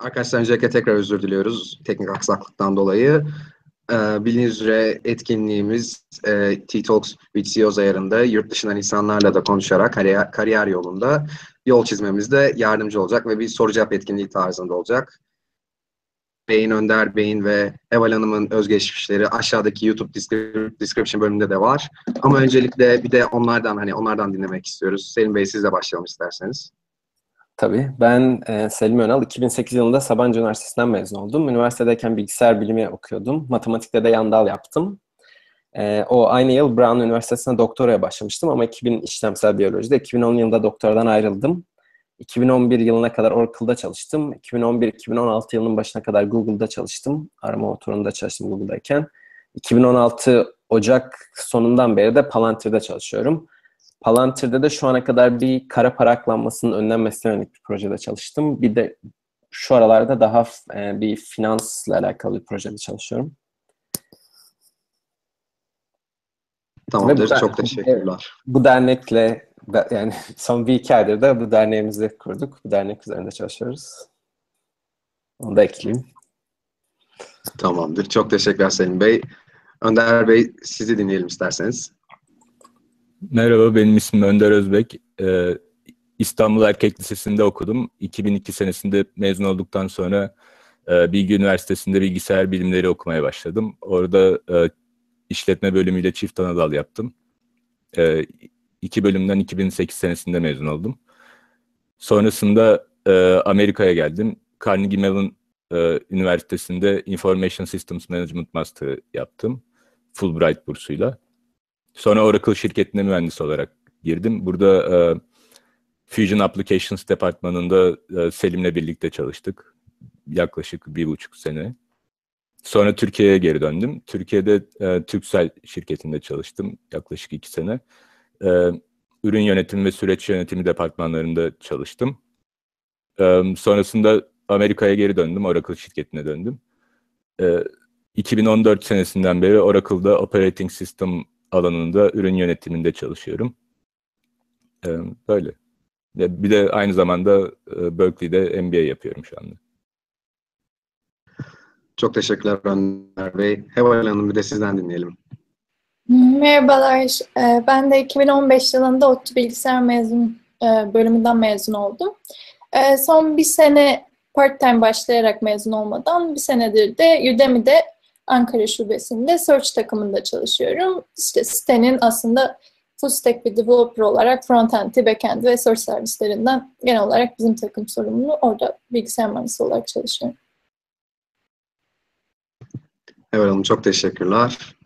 Arkadaşlar öncelikle tekrar özür diliyoruz teknik aksaklıktan dolayı. Bildiğiniz üzere etkinliğimiz T-Talks with CEOs ayarında yurt dışından insanlarla da konuşarak kariyer yolunda yol çizmemizde yardımcı olacak ve bir soru cevap etkinliği tarzında olacak. Beyin Önder Bey'in ve Eval Hanım'ın özgeçmişleri aşağıdaki YouTube description bölümünde de var. Ama öncelikle bir de onlardan dinlemek istiyoruz. Selim Bey siz de başlayalım isterseniz. Tabii. Ben Selim Önal. 2008 yılında Sabancı Üniversitesi'nden mezun oldum. Üniversitedeyken bilgisayar bilimi okuyordum. Matematikte de yan dal yaptım. Aynı yıl Brown Üniversitesi'ne doktoraya başlamıştım ama 2000 işlemsel biyolojide 2010 yılında doktoradan ayrıldım. 2011 yılına kadar Oracle'da çalıştım. 2011-2016 yılının başına kadar Google'da çalıştım. Arama motorunda çalıştım Google'dayken. 2016 Ocak sonundan beri de Palantir'de çalışıyorum. Palantir'de de şu ana kadar bir kara para aklanmasının önlenmesine yönelik bir projede çalıştım. Bir de şu aralarda daha bir finansla alakalı bir projede çalışıyorum. Tamamdır. Çok teşekkürler. Bu dernekle, yani son bir iki aydır da bu derneğimizi kurduk. Bu dernek üzerinde çalışıyoruz. Onu da ekleyeyim. Tamamdır. Çok teşekkürler Selim Bey. Önder Bey sizi dinleyelim isterseniz. Merhaba, benim ismim Önder Özbek. İstanbul Erkek Lisesi'nde okudum. 2002 senesinde mezun olduktan sonra Bilgi Üniversitesi'nde bilgisayar bilimleri okumaya başladım. Orada işletme bölümüyle çift anadal yaptım. İki bölümden 2008 senesinde mezun oldum. Sonrasında Amerika'ya geldim. Carnegie Mellon Üniversitesi'nde Information Systems Management Master yaptım. Fulbright bursuyla. Sonra Oracle şirketine mühendis olarak girdim. Burada Fusion Applications departmanında Selim'le birlikte çalıştık. Yaklaşık 1,5 sene. Sonra Türkiye'ye geri döndüm. Türkiye'de Turkcell şirketinde çalıştım yaklaşık 2 sene. Ürün yönetimi ve süreç yönetimi departmanlarında çalıştım. Sonrasında Amerika'ya geri döndüm. Oracle şirketine döndüm. 2014 senesinden beri Oracle'da Operating System alanında ürün yönetiminde çalışıyorum. Böyle. Bir de aynı zamanda Berkeley'de MBA yapıyorum şu anda. Çok teşekkürler Önder Bey. Heval Hanım bir de sizden dinleyelim. Merhabalar. Ben de 2015 yılında ODTÜ Bilgisayar bölümünden mezun oldum. Son 1 sene part-time başlayarak mezun olmadan 1 senedir de Udemy'de Ankara Şubesi'nde Search takımında çalışıyorum. İşte sitenin aslında full stack bir developer olarak front-end'i, back-end ve search servislerinden genel olarak bizim takım sorumlu. Orada bilgisayar mühendisi olarak çalışıyorum. Evet Hanım, çok teşekkürler.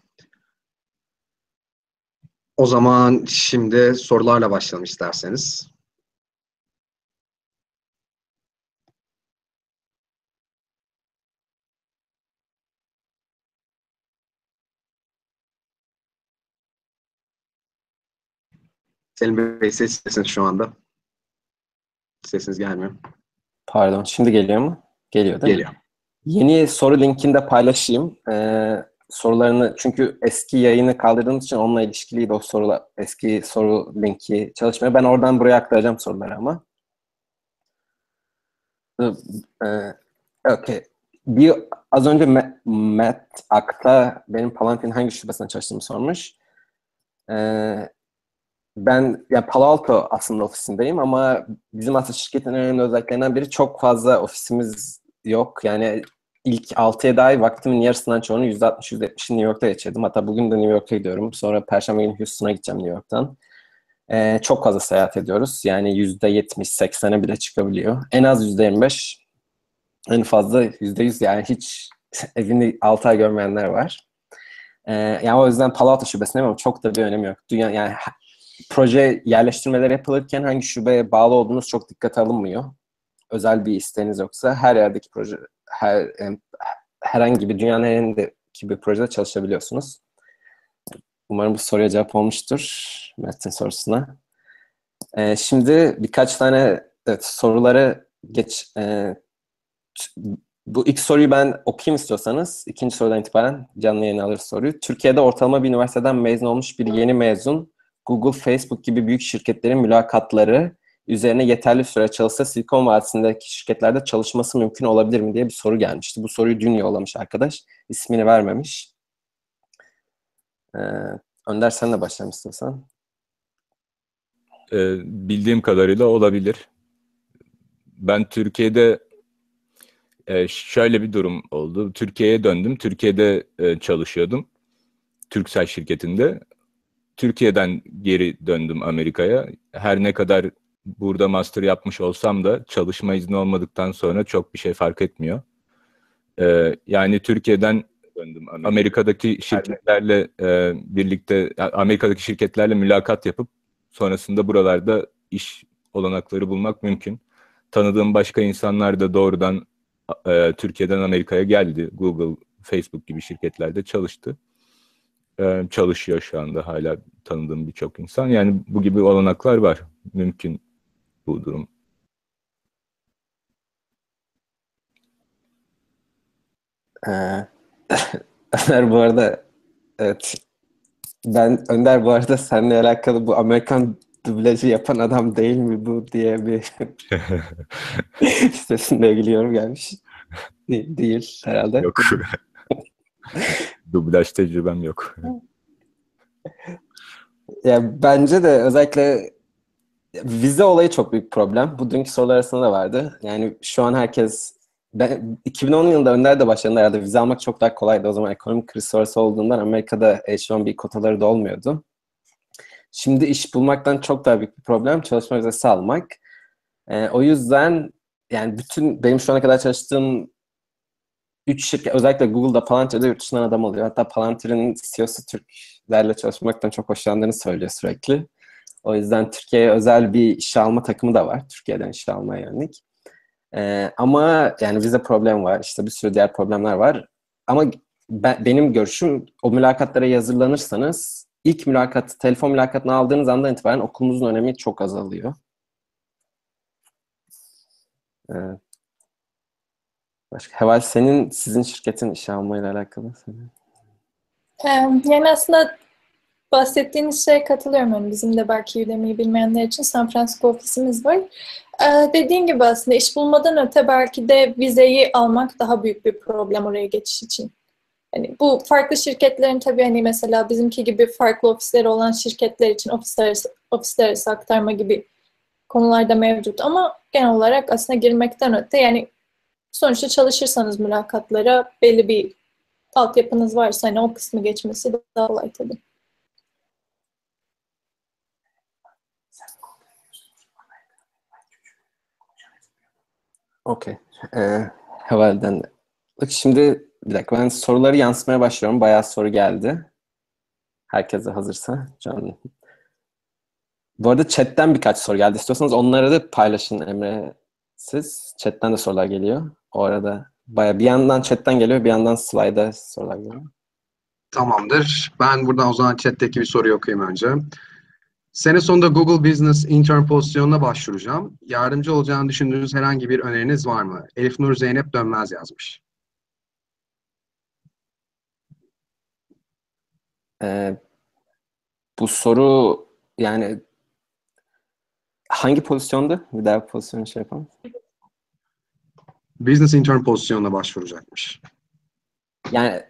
O zaman şimdi sorularla başlayalım isterseniz. Selim Bey sesiniz şu anda. Sesiniz gelmiyor. Pardon, şimdi geliyor mu? Geliyor değil mi? Geliyor. Yeni soru linkini de paylaşayım. Sorularını, çünkü eski yayını kaldırdığımız için onunla ilişkiliydi o sorular. Eski soru linki çalışmıyor. Ben oradan buraya aktaracağım soruları ama. Okay. Az önce Matt Akta benim Palantir'in hangi şubesine çalıştığımı sormuş. Ben yani Palo Alto aslında ofisindeyim ama bizim aslında şirketin önemli özelliklerinden biri çok fazla ofisimiz yok. Yani ilk 6'ya dair vaktimin yarısından çoğunu %60-%70'ini New York'ta geçirdim. Hatta bugün de New York'a gidiyorum. Sonra Perşembe günü Houston'a gideceğim New York'tan. Çok fazla seyahat ediyoruz. Yani %70-80'e bile çıkabiliyor. En az %25, en fazla %100, yani hiç evini 6 ay görmeyenler var. Yani o yüzden Palo Alto şubesindeyim ama çok da bir önemi yok. Yani proje yerleştirmeleri yapılırken hangi şubeye bağlı olduğunuz çok dikkate alınmıyor. Özel bir isteğiniz yoksa her yerdeki proje, herhangi bir dünyanın herhangi bir projede çalışabiliyorsunuz. Umarım bu soruya cevap olmuştur, Mert'in sorusuna. Şimdi birkaç tane sorulara geç. Bu ilk soruyu ben okuyayım istiyorsanız. İkinci sorudan itibaren canlı yayına alır soruyu. Türkiye'de ortalama bir üniversiteden mezun olmuş bir yeni mezun, Google, Facebook gibi büyük şirketlerin mülakatları üzerine yeterli süre çalışsa Silikon Vadisi'ndeki şirketlerde çalışması mümkün olabilir mi diye bir soru gelmişti. Bu soruyu dün yollamış arkadaş. İsmini vermemiş. Önder sen de başlamışsın sen. Bildiğim kadarıyla olabilir. Ben Türkiye'de şöyle bir durum oldu. Türkiye'ye döndüm. Türkiye'de çalışıyordum. Türksel şirketinde. Türkiye'den geri döndüm Amerika'ya. Her ne kadar burada master yapmış olsam da çalışma izni olmadıktan sonra çok bir şey fark etmiyor. Yani Türkiye'den döndüm Amerika'daki şirketlerle birlikte, Amerika'daki şirketlerle mülakat yapıp sonrasında buralarda iş olanakları bulmak mümkün. Tanıdığım başka insanlar da doğrudan Türkiye'den Amerika'ya geldi. Google, Facebook gibi şirketlerde çalıştı. Çalışıyor şu anda hala tanıdığım birçok insan. Yani bu gibi olanaklar var. Mümkün bu durum. Önder bu arada evet. Önder bu arada seninle alakalı bu Amerikan dublajı yapan adam değil mi bu diye bir sesinde biliyorum gelmiş. Değil herhalde. Yok. Dublaj tecrübem yok. Ya bence de özellikle vize olayı çok büyük problem. Bu dünkü sorular arasında da vardı. Yani şu an herkes... Ben, 2010 yılında Önder de başladığında herhalde vize almak çok daha kolaydı. O zaman ekonomik kriz sonrası olduğundan Amerika'da H-1B kotaları da olmuyordu. Şimdi iş bulmaktan çok daha büyük bir problem çalışma vizesi almak. O yüzden yani bütün benim şu ana kadar çalıştığım 3 şirket, özellikle Google'da, Palantir'de yurt dışından adam oluyor. Hatta Palantir'in CEO'su Türklerle çalışmaktan çok hoşlandığını söylüyor sürekli. O yüzden Türkiye'ye özel bir iş alma takımı da var. Türkiye'den iş almaya yönelik. Ama yani vize problemi var. İşte bir sürü diğer problemler var. Ama benim görüşüm o mülakatlara hazırlanırsanız ilk mülakatı, telefon mülakatını aldığınız andan itibaren okulunuzun önemi çok azalıyor. Evet. Başka, Heval sizin şirketin işe almayla alakalı. Yani aslında bahsettiğiniz şeye katılıyorum. Yani bizim de belki Udemy'yi bilmeyenler için San Francisco ofisimiz var. Dediğin gibi aslında iş bulmadan öte belki de vizeyi almak daha büyük bir problem oraya geçiş için. Yani bu farklı şirketlerin tabii hani mesela bizimki gibi farklı ofisleri olan şirketler için ofisler arası aktarma gibi konularda mevcut. Ama genel olarak aslında girmekten öte yani sonuçta çalışırsanız mülakatlara belli bir altyapınız varsa hani o kısmı geçmesi daha kolay tabii. Okey. Heval'den. Bak şimdi bir dakika ben soruları yansımaya başlıyorum. Bayağı soru geldi. Herkese hazırsa canlı. Bu arada chatten birkaç soru geldi. İstiyorsanız onları da paylaşın Emre. Siz chatten de sorular geliyor. O arada bayağı bir yandan chatten geliyor, bir yandan slide'a sorular geliyor. Tamamdır. Ben buradan o zaman chatteki bir soruyu okuyayım önce. Sene sonunda Google Business Intern pozisyonuna başvuracağım. Yardımcı olacağını düşündüğünüz herhangi bir öneriniz var mı? Elif Nur Zeynep Dönmez yazmış. Bu soru yani... Hangi pozisyonda? Bir daha pozisyonu şey yapalım. Business Intern pozisyonuna başvuracakmış. Yani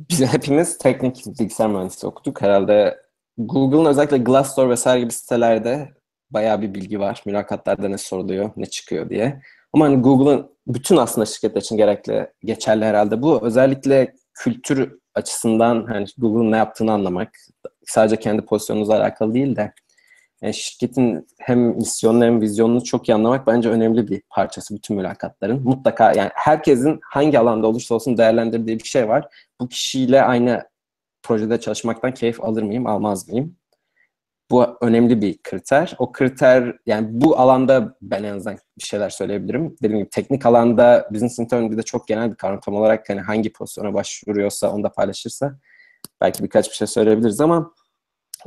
biz hepimiz teknik bilgisayar mühendisliği okuduk. Herhalde Google'ın özellikle Glassdoor vesaire gibi sitelerde bayağı bir bilgi var. Mülakatlarda ne soruluyor, ne çıkıyor diye. Ama hani Google'ın bütün aslında şirketler için gerekli, geçerli herhalde bu. Özellikle kültür açısından hani Google'ın ne yaptığını anlamak. Sadece kendi pozisyonunuzla alakalı değil de. Yani şirketin hem misyonunu hem vizyonunu çok iyi anlamak bence önemli bir parçası bütün mülakatların. Mutlaka yani herkesin hangi alanda olursa olsun değerlendirdiği bir şey var. Bu kişiyle aynı projede çalışmaktan keyif alır mıyım, almaz mıyım? Bu önemli bir kriter. O kriter yani bu alanda ben en azından bir şeyler söyleyebilirim. Dediğim gibi teknik alanda business intern'de de çok genel bir kavram tam olarak hani hangi pozisyona başvuruyorsa onu da paylaşırsa belki birkaç bir şey söyleyebiliriz ama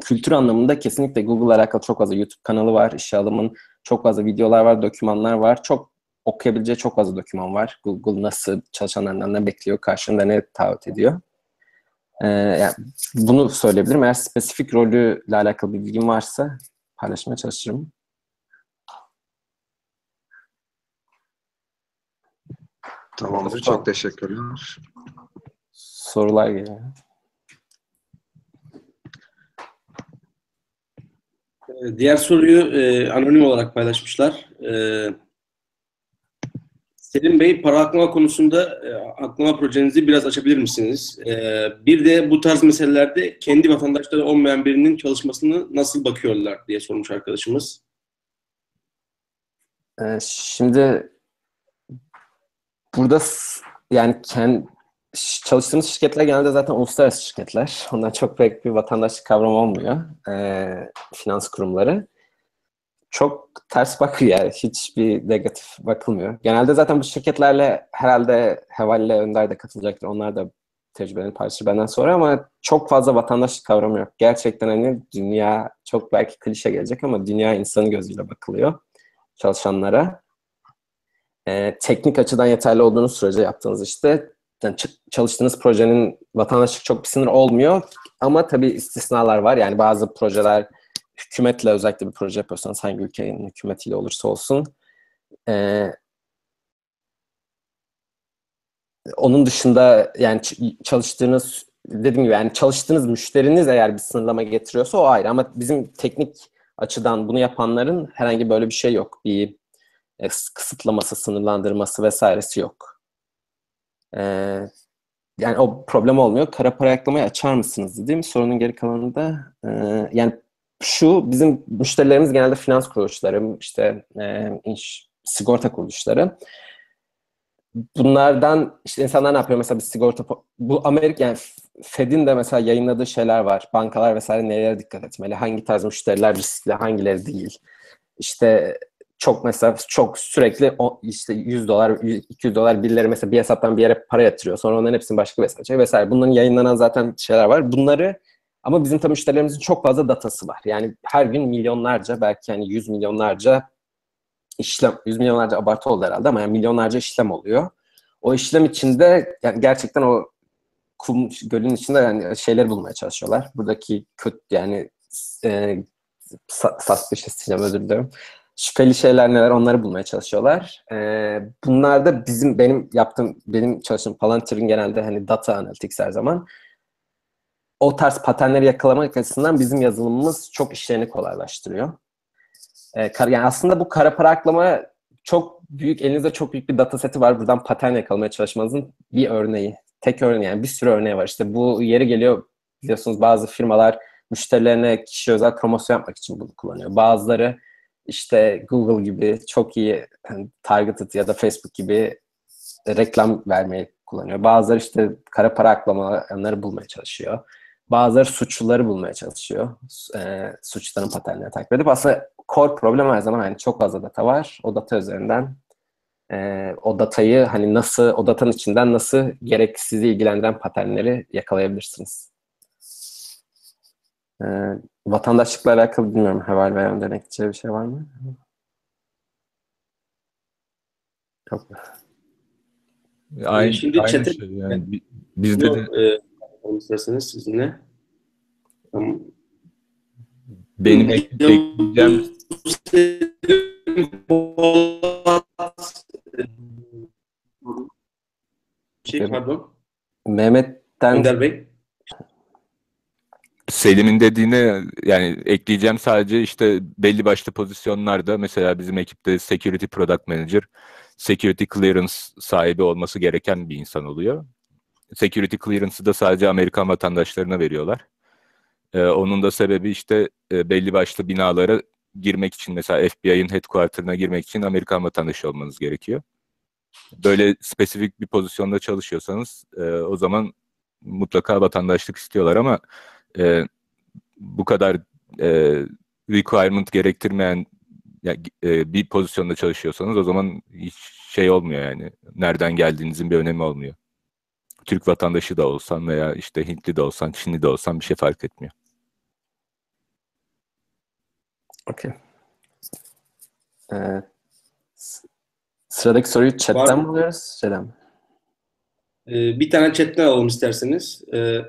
kültür anlamında kesinlikle Google'la alakalı çok fazla YouTube kanalı var, işe alımın çok fazla videolar var, dokümanlar var. Çok okuyabileceği çok fazla doküman var. Google nasıl çalışanlarından ne bekliyor, karşılığında ne taahhüt ediyor. Yani bunu söyleyebilirim. Eğer spesifik rolüyle alakalı bir bilgim varsa paylaşmaya çalışırım. Tamamdır. Çok teşekkürler. Sorular geliyor. Diğer soruyu anonim olarak paylaşmışlar. Selim Bey, para aklama konusunda aklama projenizi biraz açabilir misiniz? Bir de bu tarz meselelerde kendi vatandaşları olmayan birinin çalışmasını nasıl bakıyorlar diye sormuş arkadaşımız. Şimdi burada yani çalıştığımız şirketler genelde zaten uluslararası şirketler. Ondan çok pek bir vatandaşlık kavramı olmuyor. Finans kurumları. Çok ters bakıyor yani. Hiçbir negatif bakılmıyor. Genelde zaten bu şirketlerle herhalde Heval'le Önder de katılacaktır. Onlar da tecrübelerini paylaşır benden sonra ama çok fazla vatandaşlık kavramı yok. Gerçekten hani dünya çok belki klişe gelecek ama dünya insanın gözüyle bakılıyor çalışanlara. Teknik açıdan yeterli olduğunuz sürece yaptığınız işte yani çalıştığınız projenin vatandaşlık çok bir sınır olmuyor ama tabii istisnalar var. Yani bazı projeler hükümetle özellikle bir proje yapıyorsanız hangi ülkenin hükümetiyle olursa olsun onun dışında yani çalıştığınız dediğim gibi yani çalıştığınız müşteriniz eğer bir sınırlama getiriyorsa o ayrı ama bizim teknik açıdan bunu yapanların herhangi böyle bir şey yok. Bir kısıtlaması, sınırlandırması vesairesi yok. Yani o problem olmuyor. Kara para aklamayı açar mısınız değil mi? Sorunun geri kalanı da yani şu bizim müşterilerimiz genelde finans kuruluşları, işte sigorta kuruluşları. Bunlardan işte insanlar ne yapıyor? Mesela bir sigorta, bu Amerika yani Fed'in de mesela yayınladığı şeyler var. Bankalar vesaire nelere dikkat etmeli? Hangi tarz müşteriler riskli, hangileri değil? İşte çok mesela çok sürekli işte $100, $200 birileri mesela bir hesaptan bir yere para yatırıyor. Sonra onların hepsini başka bir hesaba çekiyor vesaire. Bunların yayınlanan zaten şeyler var. Bunları ama bizim tabii müşterilerimizin çok fazla datası var. Yani her gün milyonlarca belki yani yüz milyonlarca abartı oldu herhalde ama yani milyonlarca işlem oluyor. O işlem içinde yani gerçekten o kum gölün içinde yani şeyler bulmaya çalışıyorlar. Buradaki kötü yani şüpheli şeyler neler onları bulmaya çalışıyorlar. Bunlar da benim çalıştığım Palantir'in genelde hani data analytics her zaman o tarz paternleri yakalamak açısından bizim yazılımımız çok işlerini kolaylaştırıyor. Yani aslında bu kara para aklama çok büyük, elinizde çok büyük bir data seti var. Buradan patern yakalamaya çalışmanızın bir örneği. Tek örneği yani bir sürü örneği var. İşte bu yeri geliyor biliyorsunuz bazı firmalar müşterilerine kişi özel promosyon yapmak için bunu kullanıyor. Bazıları işte Google gibi çok iyi yani targeted ya da Facebook gibi reklam vermeyi kullanıyor. Bazıları işte kara para aklamaları bulmaya çalışıyor. Bazıları suçluları bulmaya çalışıyor. Suçluların paternlerini takip edip aslında core problem her zaman yani çok fazla data var. O data üzerinden o datayı hani nasıl, o datanın içinden nasıl sizi ilgilendiren paternleri yakalayabilirsiniz. Vatandaşlıkla alakalı bilmiyorum. Heval veya Önder'e gideceği bir şey var mı? Yok mu? Şimdi aynı şey yani. Bizde de isterseniz sizinle. Tamam. Benim ekleyeceğim. Pardon. Mehmet'ten Önder Bey. Selim'in dediğine yani ekleyeceğim sadece işte belli başlı pozisyonlarda mesela bizim ekipte Security Product Manager, Security Clearance sahibi olması gereken bir insan oluyor. Security Clearance'ı da sadece Amerikan vatandaşlarına veriyorlar. Onun da sebebi işte belli başlı binalara girmek için mesela FBI'nin headquarter'ına girmek için Amerikan vatandaşı olmanız gerekiyor. Böyle spesifik bir pozisyonda çalışıyorsanız o zaman mutlaka vatandaşlık istiyorlar ama bu kadar requirement gerektirmeyen yani, bir pozisyonda çalışıyorsanız o zaman hiç şey olmuyor yani. Nereden geldiğinizin bir önemi olmuyor. Türk vatandaşı da olsan veya işte Hintli de olsan, Çinli de olsan bir şey fark etmiyor. Okey. Sıradaki soruyu chatten mi alıyoruz? Selam. Bir tane chatten alalım isterseniz.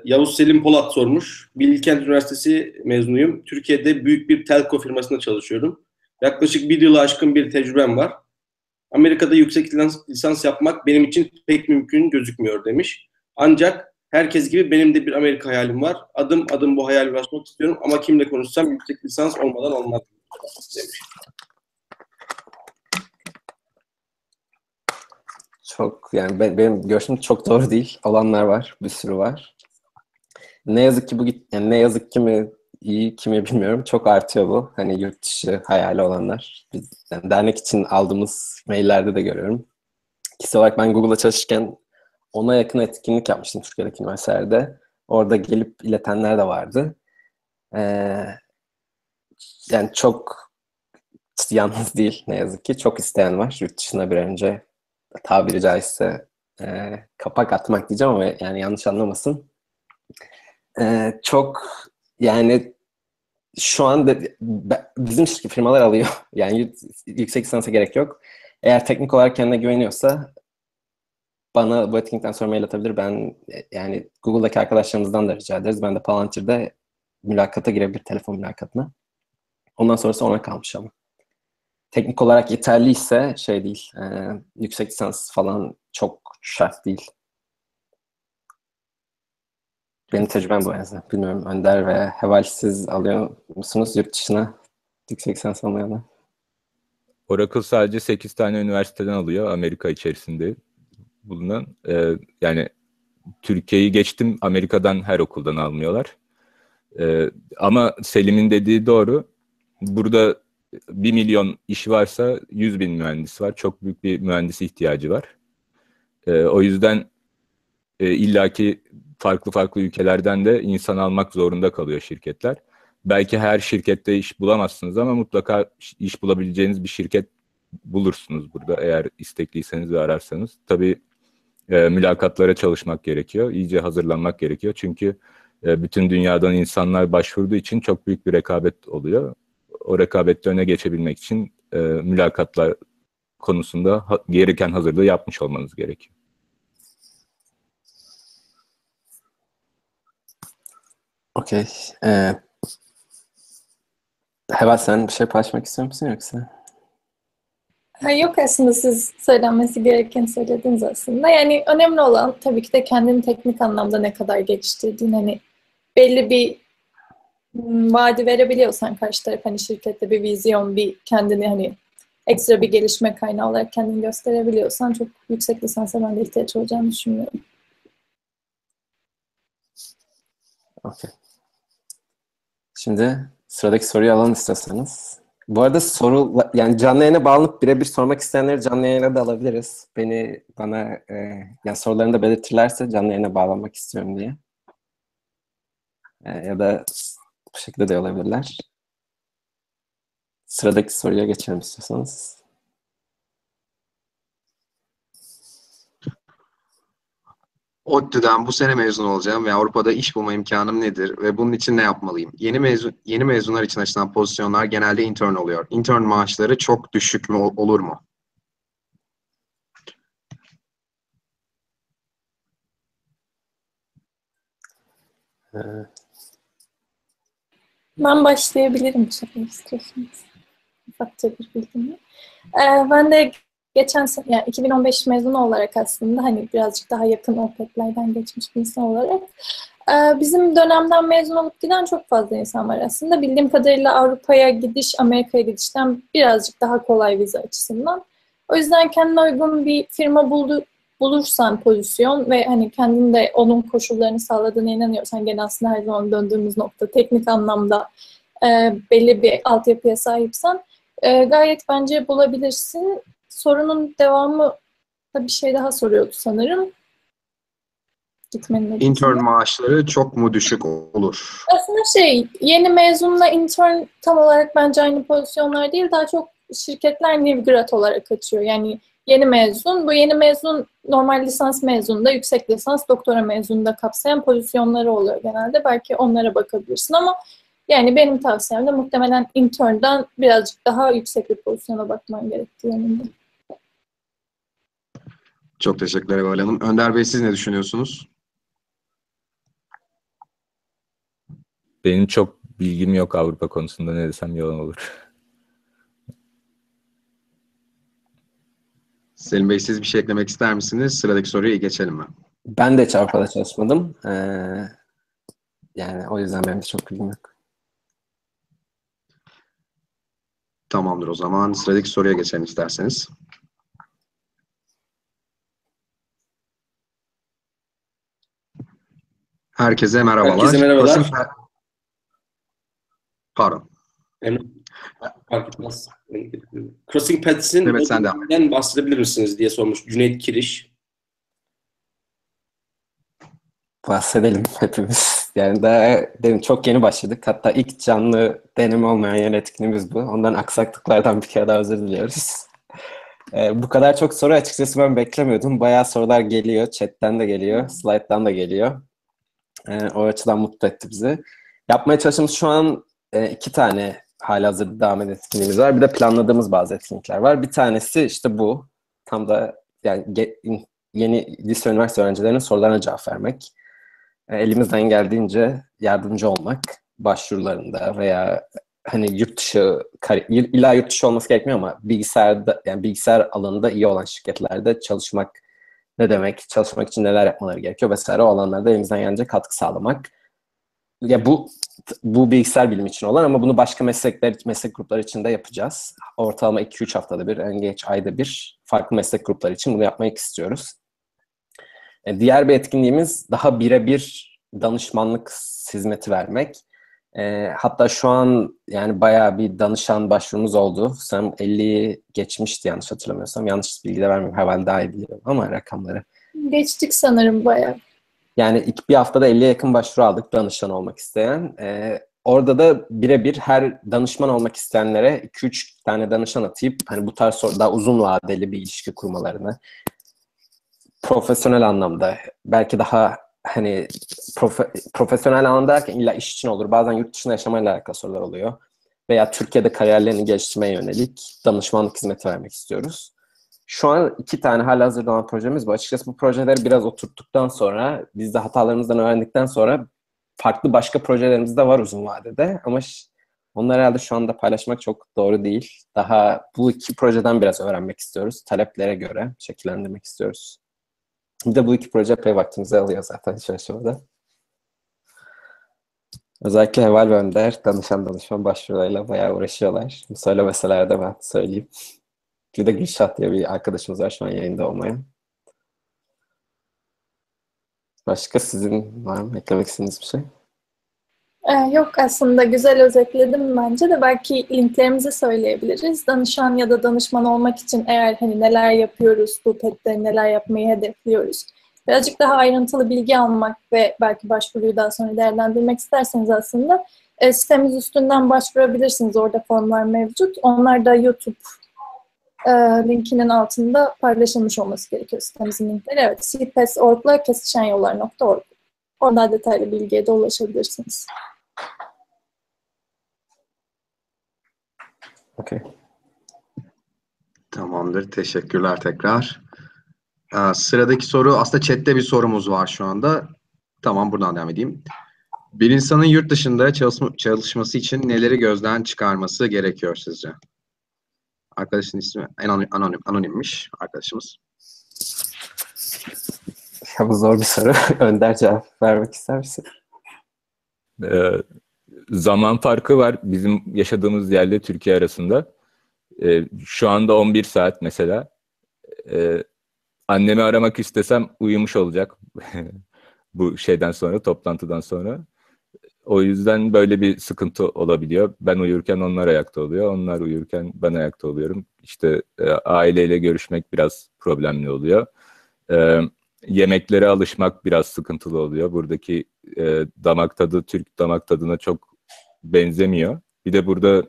Yavuz Selim Polat sormuş. Bilkent Üniversitesi mezunuyum. Türkiye'de büyük bir telco firmasında çalışıyorum. Yaklaşık bir yılı aşkın bir tecrübem var. Amerika'da yüksek lisans yapmak benim için pek mümkün gözükmüyor demiş. Ancak herkes gibi benim de bir Amerika hayalim var. Adım adım bu hayale ulaşmak istiyorum ama kimle konuşsam yüksek lisans olmadan olmaz demiş. Çok, yani benim görüşüm çok doğru değil. Olanlar var, bir sürü var. Ne yazık ki bu, yani ne yazık ki mi iyi, kimi bilmiyorum. Çok artıyor bu. Hani yurt dışı hayali olanlar. Biz, yani dernek için aldığımız maillerde de görüyorum. Kişisel olarak ben Google'a çalışırken ona yakın etkinlik yapmıştım Türkiye'deki üniversitelerde. Orada gelip iletenler de vardı. Yani çok yalnız değil ne yazık ki. Çok isteyen var yurt dışına bir önce. Tabiri caizse kapak atmak diyeceğim ama yani yanlış anlamasın. Çok yani şu anda bizim firmalar alıyor. Yani yüksek lisansa gerek yok. Eğer teknik olarak kendine güveniyorsa bana bu etkinlikten sonra mail atabilir. Ben yani Google'daki arkadaşlarımızdan da rica ederiz. Ben de Palantir'de mülakata girebilir, telefon mülakatına. Ondan sonrası ona kalmış ama. Teknik olarak yeterliyse şey değil, yüksek lisans falan çok şart değil. Benim tecrübem bu en azından. Bilmiyorum Önder ve Heval, siz alıyor musunuz yurt dışına yüksek lisans almayanlar? Oracle sadece 8 tane üniversiteden alıyor Amerika içerisinde bulunan. Yani Türkiye'yi geçtim, Amerika'dan her okuldan almıyorlar. Ama Selim'in dediği doğru. Burada 1 milyon iş varsa 100 bin mühendis var. Çok büyük bir mühendis ihtiyacı var. O yüzden illaki farklı farklı ülkelerden de insan almak zorunda kalıyor şirketler. Belki her şirkette iş bulamazsınız ama mutlaka iş bulabileceğiniz bir şirket bulursunuz burada eğer istekliyseniz ve ararsanız. Tabii mülakatlara çalışmak gerekiyor. İyice hazırlanmak gerekiyor. Çünkü bütün dünyadan insanlar başvurduğu için çok büyük bir rekabet oluyor. O rekabette öne geçebilmek için mülakatlar konusunda gereken hazırlığı yapmış olmanız gerekiyor. Okey. Heval, sen bir şey paylaşmak istiyor musun yoksa? Yok, aslında siz söylenmesi gerekeni söylediniz aslında. Yani önemli olan tabii ki de kendini teknik anlamda ne kadar geliştirdiğin, hani belli bir vaadi verebiliyorsan karşı taraf, hani şirkette bir vizyon, bir kendini hani ekstra bir gelişme kaynağı olarak kendini gösterebiliyorsan çok yüksek lisansa ben de ihtiyaç olacağını düşünmüyorum. Okay. Şimdi sıradaki soruyu alalım isterseniz. Bu arada soru, yani canlı yayına bağlanıp birebir sormak isteyenleri canlı yayına da alabiliriz. Bana yani sorularını da belirtirlerse canlı yayına bağlanmak istiyorum diye. Ya da bu şekilde de olabilirler. Sıradaki soruya geçelim istiyorsanız. ODTÜ'den bu sene mezun olacağım ve Avrupa'da iş bulma imkanım nedir ve bunun için ne yapmalıyım? Yeni mezunlar için açılan pozisyonlar genelde intern oluyor. Intern maaşları çok düşük mü olur mu? Ben başlayabilirim bu sefer istiyorsanız. Ufakça bir bilgim yok. Ben de geçen sene, yani 2015 mezunu olarak aslında hani birazcık daha yakın OPEC'lerden geçmiş bir insan olarak bizim dönemden mezun olup giden çok fazla insan var aslında. Bildiğim kadarıyla Avrupa'ya gidiş, Amerika'ya gidişten birazcık daha kolay vize açısından. O yüzden kendine uygun bir firma bulursan pozisyon ve hani kendin de onun koşullarını sağladığına inanıyorsan, gene aslında her zaman döndüğümüz nokta teknik anlamda belli bir altyapıya sahipsen gayet bence bulabilirsin. Sorunun devamı da bir şey daha soruyordu sanırım. Intern maaşları çok mu düşük olur? Aslında yeni mezunla intern tam olarak bence aynı pozisyonlar değil. Daha çok şirketler Navigrat olarak açıyor. Yani yeni mezun, bu yeni mezun normal lisans mezununda, yüksek lisans, doktora mezununda kapsayan pozisyonları oluyor genelde. Belki onlara bakabilirsin ama yani benim tavsiyem de muhtemelen intern'dan birazcık daha yüksek bir pozisyona bakman gerektiği yönünde. Çok teşekkürler Eval Hanım. Önder Bey, siz ne düşünüyorsunuz? Benim çok bilgim yok Avrupa konusunda, ne desem yalan olur. Selim Bey, siz bir şey eklemek ister misiniz? Sıradaki soruya geçelim mi? Ben de çarpıda çalışmadım. Yani o yüzden benim de çok bilgim yok. Tamamdır o zaman. Sıradaki soruya geçelim isterseniz. Herkese merhabalar. Herkese merhabalar. Pardon. Crossing Paths'in modelinden bahsedebilir misiniz diye sormuş Cüneyt Kiriş. Bahsedelim hepimiz. Yani daha demin çok yeni başladık. Hatta ilk canlı deneme olmayan yeni etkinliğimiz bu. Ondan aksaklıklardan bir kere daha özür diliyoruz. Bu kadar çok soru açıkçası ben beklemiyordum. Bayağı sorular geliyor. Chat'ten de geliyor. Slide'dan da geliyor. O açıdan mutlu etti bizi. Yapmaya çalıştığımız şu an 2 tane halihazırda devam eden etkinliğimiz var. Bir de planladığımız bazı etkinlikler var. Bir tanesi işte bu. Tam da yani yeni lise üniversite öğrencilerinin sorularına cevap vermek. Elimizden geldiğince yardımcı olmak başvurularında veya hani yurt dışı, illa yurt dışı olması gerekmiyor ama bilgisayarda, yani bilgisayar alanında iyi olan şirketlerde çalışmak ne demek, çalışmak için neler yapmaları gerekiyor vesaire, o alanlarda elimizden gelince katkı sağlamak. Ya bu bilgisayar bilimi için olan ama bunu başka meslek grupları için de yapacağız. Ortalama 2-3 haftada bir, en geç ayda bir farklı meslek grupları için bunu yapmak istiyoruz. Diğer bir etkinliğimiz daha birebir danışmanlık hizmeti vermek. Hatta şu an yani bayağı bir danışan başvurumuz oldu. Sanırım 50'yi geçmişti yanlış hatırlamıyorsam. Yanlış bilgi de vermiyorum. Hemen daha iyi biliyorum ama rakamları. Geçtik sanırım bayağı. Yani bir haftada 50'ye yakın başvuru aldık danışan olmak isteyen. Orada da birebir her danışman olmak isteyenlere 2-3 tane danışan atayıp hani bu tarz daha uzun vadeli bir ilişki kurmalarını, profesyonel anlamda belki daha hani profesyonel anlamda derken illa iş için olur. Bazen yurt dışında yaşamayla alakalı sorular oluyor. Veya Türkiye'de kariyerlerini geliştirmeye yönelik danışmanlık hizmeti vermek istiyoruz. Şu an 2 tane halihazırda olan projemiz bu. Açıkçası bu projeleri biraz oturttuktan sonra, biz de hatalarımızdan öğrendikten sonra farklı başka projelerimiz de var uzun vadede. Ama onları herhalde şu anda paylaşmak çok doğru değil. Daha bu 2 projeden biraz öğrenmek istiyoruz. Taleplere göre şekillendirmek istiyoruz. Bir de bu 2 proje epey vaktimizi alıyor zaten hiç aşamada. Özellikle Heval ve Önder danışan başvurularıyla bayağı uğraşıyorlar. Söylemeseler de ben söyleyeyim. Bir de Gülşah diye bir arkadaşımız var şu an yayında olmayan. Başka sizin var mı? Eklemek istediğiniz bir şey? Yok aslında güzel özetledim bence de. Belki linklerimizi söyleyebiliriz. Danışan ya da danışman olmak için eğer hani neler yapıyoruz, bu PET'te neler yapmayı hedefliyoruz. Birazcık daha ayrıntılı bilgi almak ve belki başvuruyu daha sonra değerlendirmek isterseniz aslında sitemiz üstünden başvurabilirsiniz. Orada formlar mevcut. Onlar da YouTube linkinin altında paylaşılmış olması gerekiyor sitemizin linkleri. Evet, cpass.org'la kesişenyollar.org. Oradan detaylı bilgiye de ulaşabilirsiniz. Okay. Tamamdır. Teşekkürler tekrar. Sıradaki soru, aslında chatte bir sorumuz var şu anda. Tamam, buradan devam edeyim. Bir insanın yurt dışında çalışması için neleri gözden çıkarması gerekiyor sizce? Arkadaşın ismi anonimmiş arkadaşımız. Bu zor bir soru. Önder cevap vermek ister misin? Zaman farkı var bizim yaşadığımız yerle Türkiye arasında. Şu anda 11 saat mesela. Annemi aramak istesem uyumuş olacak bu şeyden sonra, toplantıdan sonra. O yüzden böyle bir sıkıntı olabiliyor. Ben uyurken onlar ayakta oluyor, onlar uyurken ben ayakta oluyorum. İşte aileyle görüşmek biraz problemli oluyor. Yemeklere alışmak biraz sıkıntılı oluyor. Buradaki damak tadı Türk damak tadına çok benzemiyor. Bir de burada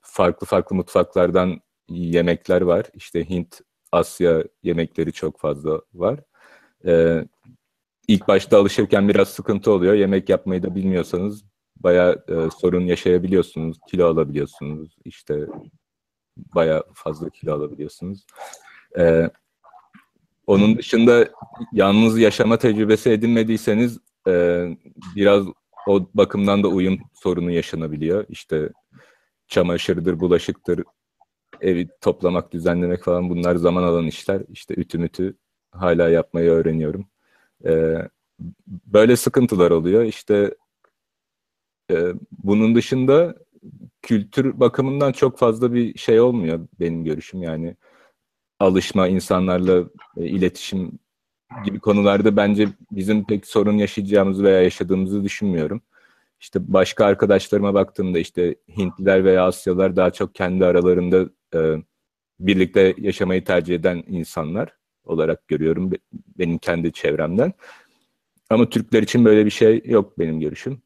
farklı farklı mutfaklardan yemekler var. İşte Hint, Asya yemekleri çok fazla var. İlk başta alışırken biraz sıkıntı oluyor. Yemek yapmayı da bilmiyorsanız bayağı sorun yaşayabiliyorsunuz. Kilo alabiliyorsunuz. İşte bayağı fazla kilo alabiliyorsunuz. Onun dışında yalnız yaşama tecrübesi edinmediyseniz biraz o bakımdan da uyum sorunu yaşanabiliyor. İşte çamaşırdır, bulaşıktır, evi toplamak, düzenlemek falan, bunlar zaman alan işler. İşte ütü mütü hala yapmayı öğreniyorum. Böyle sıkıntılar oluyor. İşte bunun dışında kültür bakımından çok fazla bir şey olmuyor benim görüşüm. Yani alışma, insanlarla iletişim gibi konularda bence bizim pek sorun yaşayacağımızı veya yaşadığımızı düşünmüyorum. İşte başka arkadaşlarıma baktığımda işte Hintliler veya Asyalılar daha çok kendi aralarında birlikte yaşamayı tercih eden insanlar olarak görüyorum benim kendi çevremden. Ama Türkler için böyle bir şey yok benim görüşüm.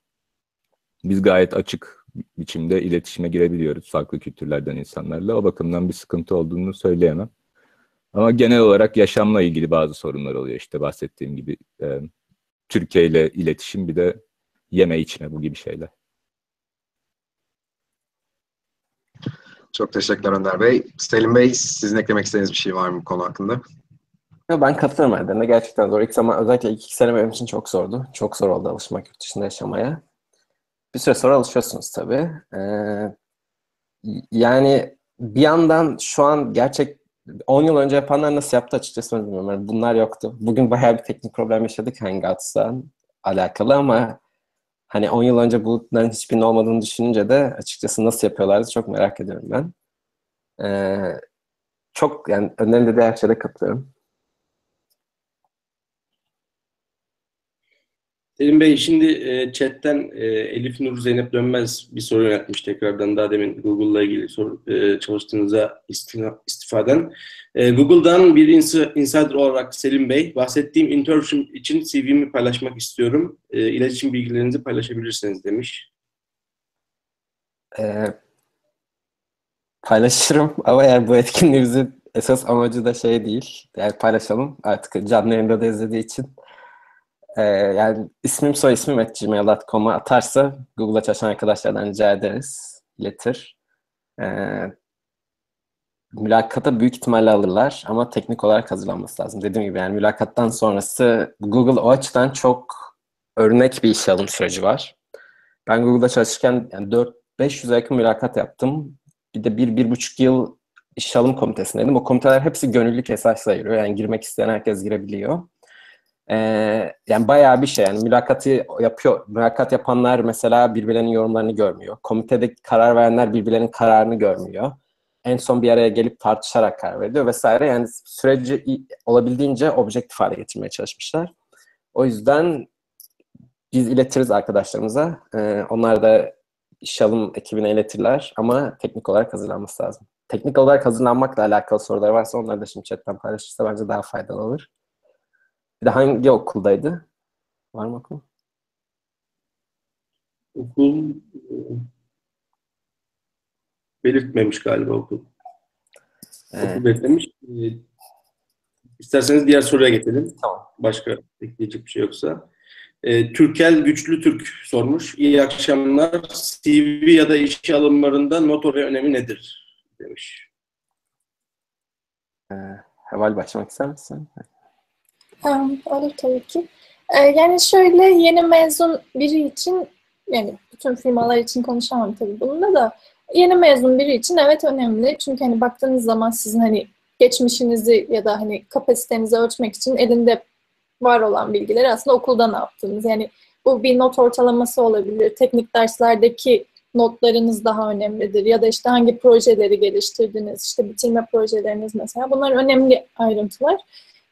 Biz gayet açık biçimde iletişime girebiliyoruz farklı kültürlerden insanlarla. O bakımdan bir sıkıntı olduğunu söyleyemem. Ama genel olarak yaşamla ilgili bazı sorunlar oluyor. İşte bahsettiğim gibi Türkiye ile iletişim, bir de yeme içme, bu gibi şeyler. Çok teşekkürler Önder Bey. Selim Bey, sizin eklemek istediğiniz bir şey var mı bu konu hakkında? Ben katılıyorum Erden'e. Gerçekten zor. İlk zaman, özellikle ilk iki sene benim için çok zordu. Çok zor oldu alışmak, yurt dışında yaşamaya. Bir süre sonra alışıyorsunuz tabii. Yani bir yandan şu an gerçek 10 yıl önce yapanlar nasıl yaptı açıkçası bilmiyorum. Yani bunlar yoktu. Bugün bayağı bir teknik problem yaşadık Hangouts'la alakalı ama hani 10 yıl önce bunların hiçbirinin olmadığını düşününce de açıkçası nasıl yapıyorlardı çok merak ediyorum ben. Çok yani önemli de her şeyde katılıyorum. Selim Bey, şimdi chatten Elif Nur Zeynep Dönmez bir soru yöneltmiş tekrardan, daha demin Google'la ilgili çalıştığınıza istifaden. Google'dan bir insider olarak Selim Bey, bahsettiğim internship için CV'mi paylaşmak istiyorum. İletişim bilgilerinizi paylaşabilirsiniz demiş. Paylaşırım ama eğer bu etkinliğimizin esas amacı da şey değil. Yani paylaşalım artık canlı yayında da izlediği için. Yani ismim soyismim @gmail.com'a atarsa Google'a çalışan arkadaşlardan rica ederiz, iletir. Mülakata büyük ihtimalle alırlar ama teknik olarak hazırlanması lazım. Dediğim gibi yani mülakattan sonrası Google o açıdan çok örnek bir işe alım süreci var. Ben Google'da çalışırken yani 400-500'e yakın mülakat yaptım. Bir de 1-1,5 yıl işe alım komitesindeydim. O komiteler hepsi gönüllülük esasla yürüyor. Yani girmek isteyen herkes girebiliyor. Yani bayağı bir şey yani mülakatı yapıyor, mülakat yapanlar mesela birbirlerinin yorumlarını görmüyor. Komitede karar verenler birbirlerinin kararını görmüyor. En son bir araya gelip tartışarak karar veriyor vesaire. Yani süreci olabildiğince objektif hale getirmeye çalışmışlar. O yüzden biz iletiriz arkadaşlarımıza. Onlar da iş alım ekibine iletirler ama teknik olarak hazırlanması lazım. Teknik olarak hazırlanmakla alakalı sorular varsa onları da şimdi chatten paylaşırsa bence daha faydalı olur. Bir de hangi okuldaydı? Var mı okul? Okul belirtmemiş galiba okul. Evet. Okul belirtmemiş. İsterseniz diğer soruya geçelim. Tamam. Başka ekleyecek bir şey yoksa. Türkel Güçlü Türk sormuş. İyi akşamlar. CV ya da iş alımlarında not ve önemi nedir? Demiş. Heval başlamak ister misin? Olur tabii ki. Yani şöyle yeni mezun biri için, yani bütün firmalar için konuşamam tabii bununla da, yeni mezun biri için evet önemli. Çünkü hani baktığınız zaman sizin hani geçmişinizi ya da hani kapasitenizi ölçmek için elinde var olan bilgileri aslında okulda ne yaptınız? Yani bu bir not ortalaması olabilir. Teknik derslerdeki notlarınız daha önemlidir. Ya da işte hangi projeleri geliştirdiniz, işte bitirme projeleriniz mesela. Bunlar önemli ayrıntılar.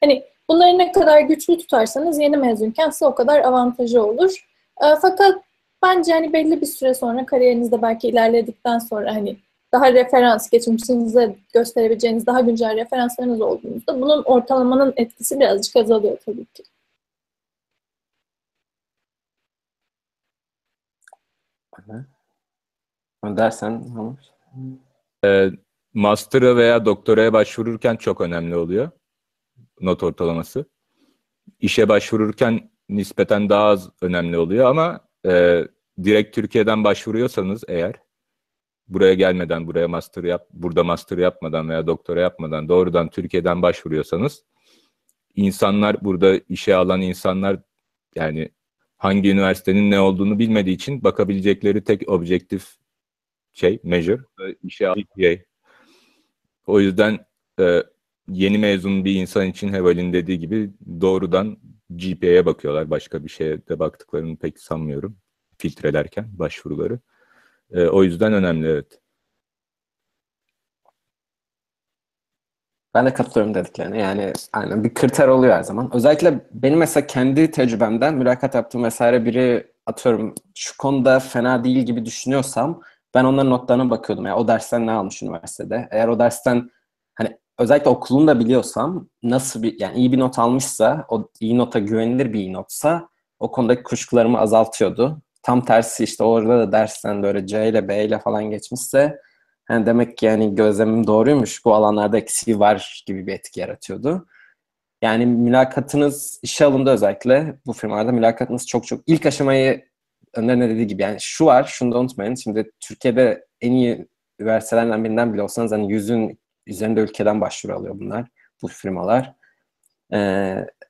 Hani bunları ne kadar güçlü tutarsanız yeni mezunken size o kadar avantajı olur. Fakat bence hani belli bir süre sonra kariyerinizde belki ilerledikten sonra hani daha referans, geçmişinize gösterebileceğiniz daha güncel referanslarınız olduğunuzda bunun ortalamanın etkisi birazcık azalıyor tabii ki. Dersen master'a veya doktoraya başvururken çok önemli oluyor. Not ortalaması. İşe başvururken nispeten daha az önemli oluyor ama direkt Türkiye'den başvuruyorsanız eğer, buraya gelmeden, burada master yapmadan veya doktora yapmadan doğrudan Türkiye'den başvuruyorsanız, insanlar, burada işe alan insanlar yani hangi üniversitenin ne olduğunu bilmediği için bakabilecekleri tek objektif şey, measure, işe alan O yüzden yeni mezun bir insan için Heval'in dediği gibi doğrudan GPA'ya bakıyorlar. Başka bir şeye de baktıklarını pek sanmıyorum filtrelerken başvuruları. O yüzden önemli, evet. Ben de katılıyorum dediklerine. Yani aynen bir kriter oluyor her zaman. Özellikle benim mesela kendi tecrübemden mülakat yaptığım vesaire biri atıyorum şu konuda fena değil gibi düşünüyorsam ben onların notlarına bakıyordum. Yani o dersten ne almış üniversitede? Eğer o dersten hani özellikle okulunu da biliyorsam nasıl bir yani iyi bir not almışsa o iyi nota güvenilir bir iyi notsa o konudaki kuşkularımı azaltıyordu. Tam tersi işte orada da dersten böyle C ile B ile falan geçmişse yani demek ki yani gözlemim doğruymuş, bu alanlarda eksiği var gibi bir etki yaratıyordu. Yani mülakatınız işe alımda özellikle bu firmalarda mülakatınız çok ilk aşamayı Öner'in dediği gibi yani şu var, şunu da unutmayın. Şimdi Türkiye'de en iyi üniversitelerden birinden bile olsanız hani 100'ün üzerinde ülkeden başvuru alıyor bunlar, bu firmalar.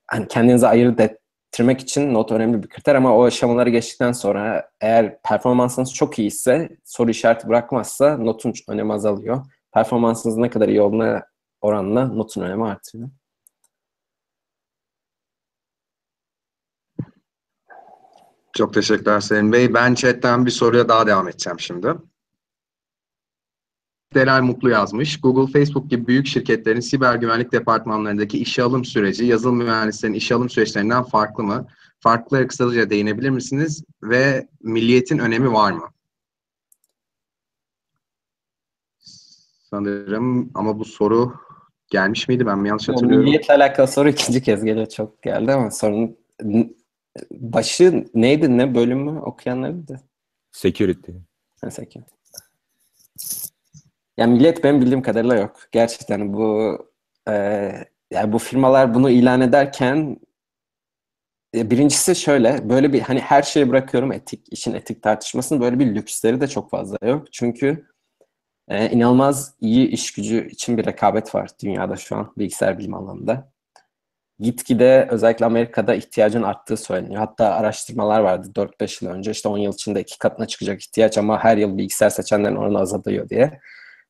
Hani kendinizi ayırt ettirmek için not önemli bir kriter ama o aşamaları geçtikten sonra eğer performansınız çok iyiyse, soru işareti bırakmazsa notun önemi azalıyor. Performansınız ne kadar iyi olduğuna oranla notun önemi artıyor. Çok teşekkürler Selim Bey. Ben chatten bir soruya daha devam edeceğim şimdi. Delal Mutlu yazmış. Google, Facebook gibi büyük şirketlerin siber güvenlik departmanlarındaki işe alım süreci, yazılım mühendislerinin işe alım süreçlerinden farklı mı? Farklılara kısaca değinebilir misiniz? Ve milliyetin önemi var mı? Sanırım ama bu soru gelmiş miydi? Ben mi yanlış hatırlıyorum? Milliyetle alakalı soru ikinci kez geliyor. Çok geldi ama sorunun başı neydi, ne bölümü okuyanları da? Security. Ha, security. Yani millet benim bildiğim kadarıyla yok. Gerçekten bu yani bu firmalar bunu ilan ederken birincisi şöyle, böyle bir hani her şeyi bırakıyorum işin etik tartışmasını, böyle bir lüksleri de çok fazla yok. Çünkü inanılmaz iyi iş gücü için bir rekabet var dünyada şu an bilgisayar bilim alanında. Gitgide özellikle Amerika'da ihtiyacın arttığı söyleniyor. Hatta araştırmalar vardı 4-5 yıl önce. İşte 10 yıl içinde 2 katına çıkacak ihtiyaç ama her yıl bilgisayar seçenlerin oranı azalıyor diye.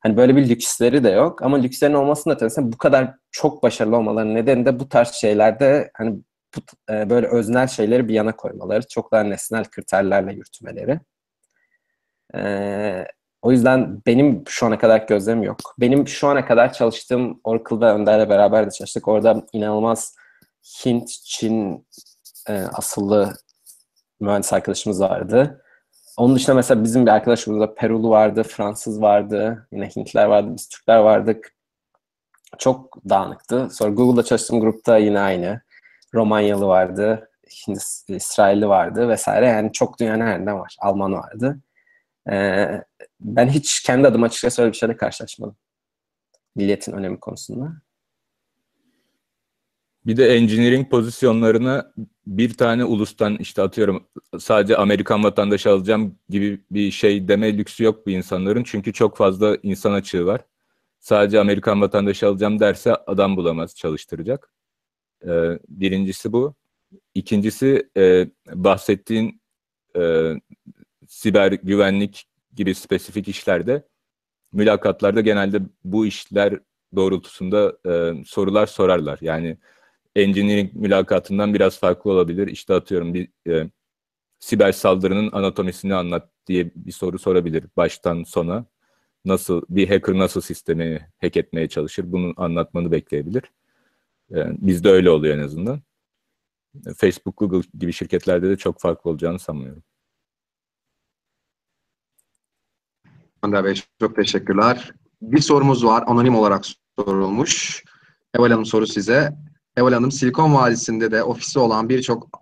Hani böyle bir lüksleri de yok. Ama lükslerin olmasının ötesinde bu kadar çok başarılı olmalarının nedeni de bu tarz şeylerde hani böyle öznel şeyleri bir yana koymaları. Çok daha nesnel kriterlerle yürütmeleri. O yüzden benim şu ana kadar gözlemim yok. Benim şu ana kadar çalıştığım Oracle'da Önder'le beraber de çalıştık. Orada inanılmaz Hint, Çin asıllı mühendis arkadaşımız vardı. Onun dışında mesela bizim bir arkadaşımızda Perulu vardı, Fransız vardı, yine Hintler vardı, biz Türkler vardık. Çok dağınıktı. Sonra Google'da çalıştığım grupta yine aynı. Romanyalı vardı, İsrailli vardı vesaire. Yani çok dünyanın her yerinden var. Alman vardı. Ben hiç kendi adıma açıkçası öyle bir şeyle karşılaşmadım. Milliyetin önemi konusunda. Bir de engineering pozisyonlarına bir tane ulustan işte atıyorum sadece Amerikan vatandaşı alacağım gibi bir şey deme lüksü yok bu insanların. Çünkü çok fazla insan açığı var. Sadece Amerikan vatandaşı alacağım derse adam bulamaz çalıştıracak. Birincisi bu. İkincisi bahsettiğin siber güvenlik gibi spesifik işlerde, mülakatlarda genelde bu işler doğrultusunda sorular sorarlar. Yani engineering mülakatından biraz farklı olabilir. İşte atıyorum bir siber saldırının anatomisini anlat diye bir soru sorabilir baştan sona. Nasıl bir hacker nasıl sistemi hack etmeye çalışır? Bunu anlatmanı bekleyebilir. Bizde öyle oluyor en azından. Facebook, Google gibi şirketlerde de çok farklı olacağını sanmıyorum. Önder Bey çok teşekkürler. Bir sorumuz var, anonim olarak sorulmuş. Heval Hanım soru size. Heval Hanım, Silikon Vadisi'nde de ofisi olan birçok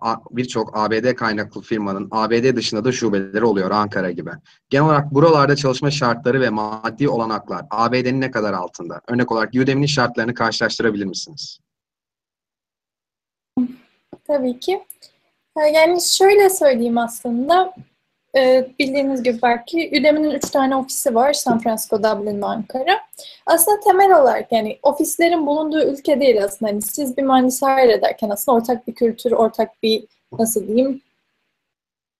ABD kaynaklı firmanın ABD dışında da şubeleri oluyor, Ankara gibi. Genel olarak buralarda çalışma şartları ve maddi olanaklar ABD'nin ne kadar altında? Örnek olarak Udemy'nin şartlarını karşılaştırabilir misiniz? Tabii ki. Yani şöyle söyleyeyim aslında. Bildiğiniz gibi belki Udemy'nin 3 tane ofisi var. San Francisco, Dublin ve Ankara. Aslında temel olarak yani ofislerin bulunduğu ülke değil aslında. Yani siz bir mühendis hayal ederken aslında ortak bir kültür, ortak bir nasıl diyeyim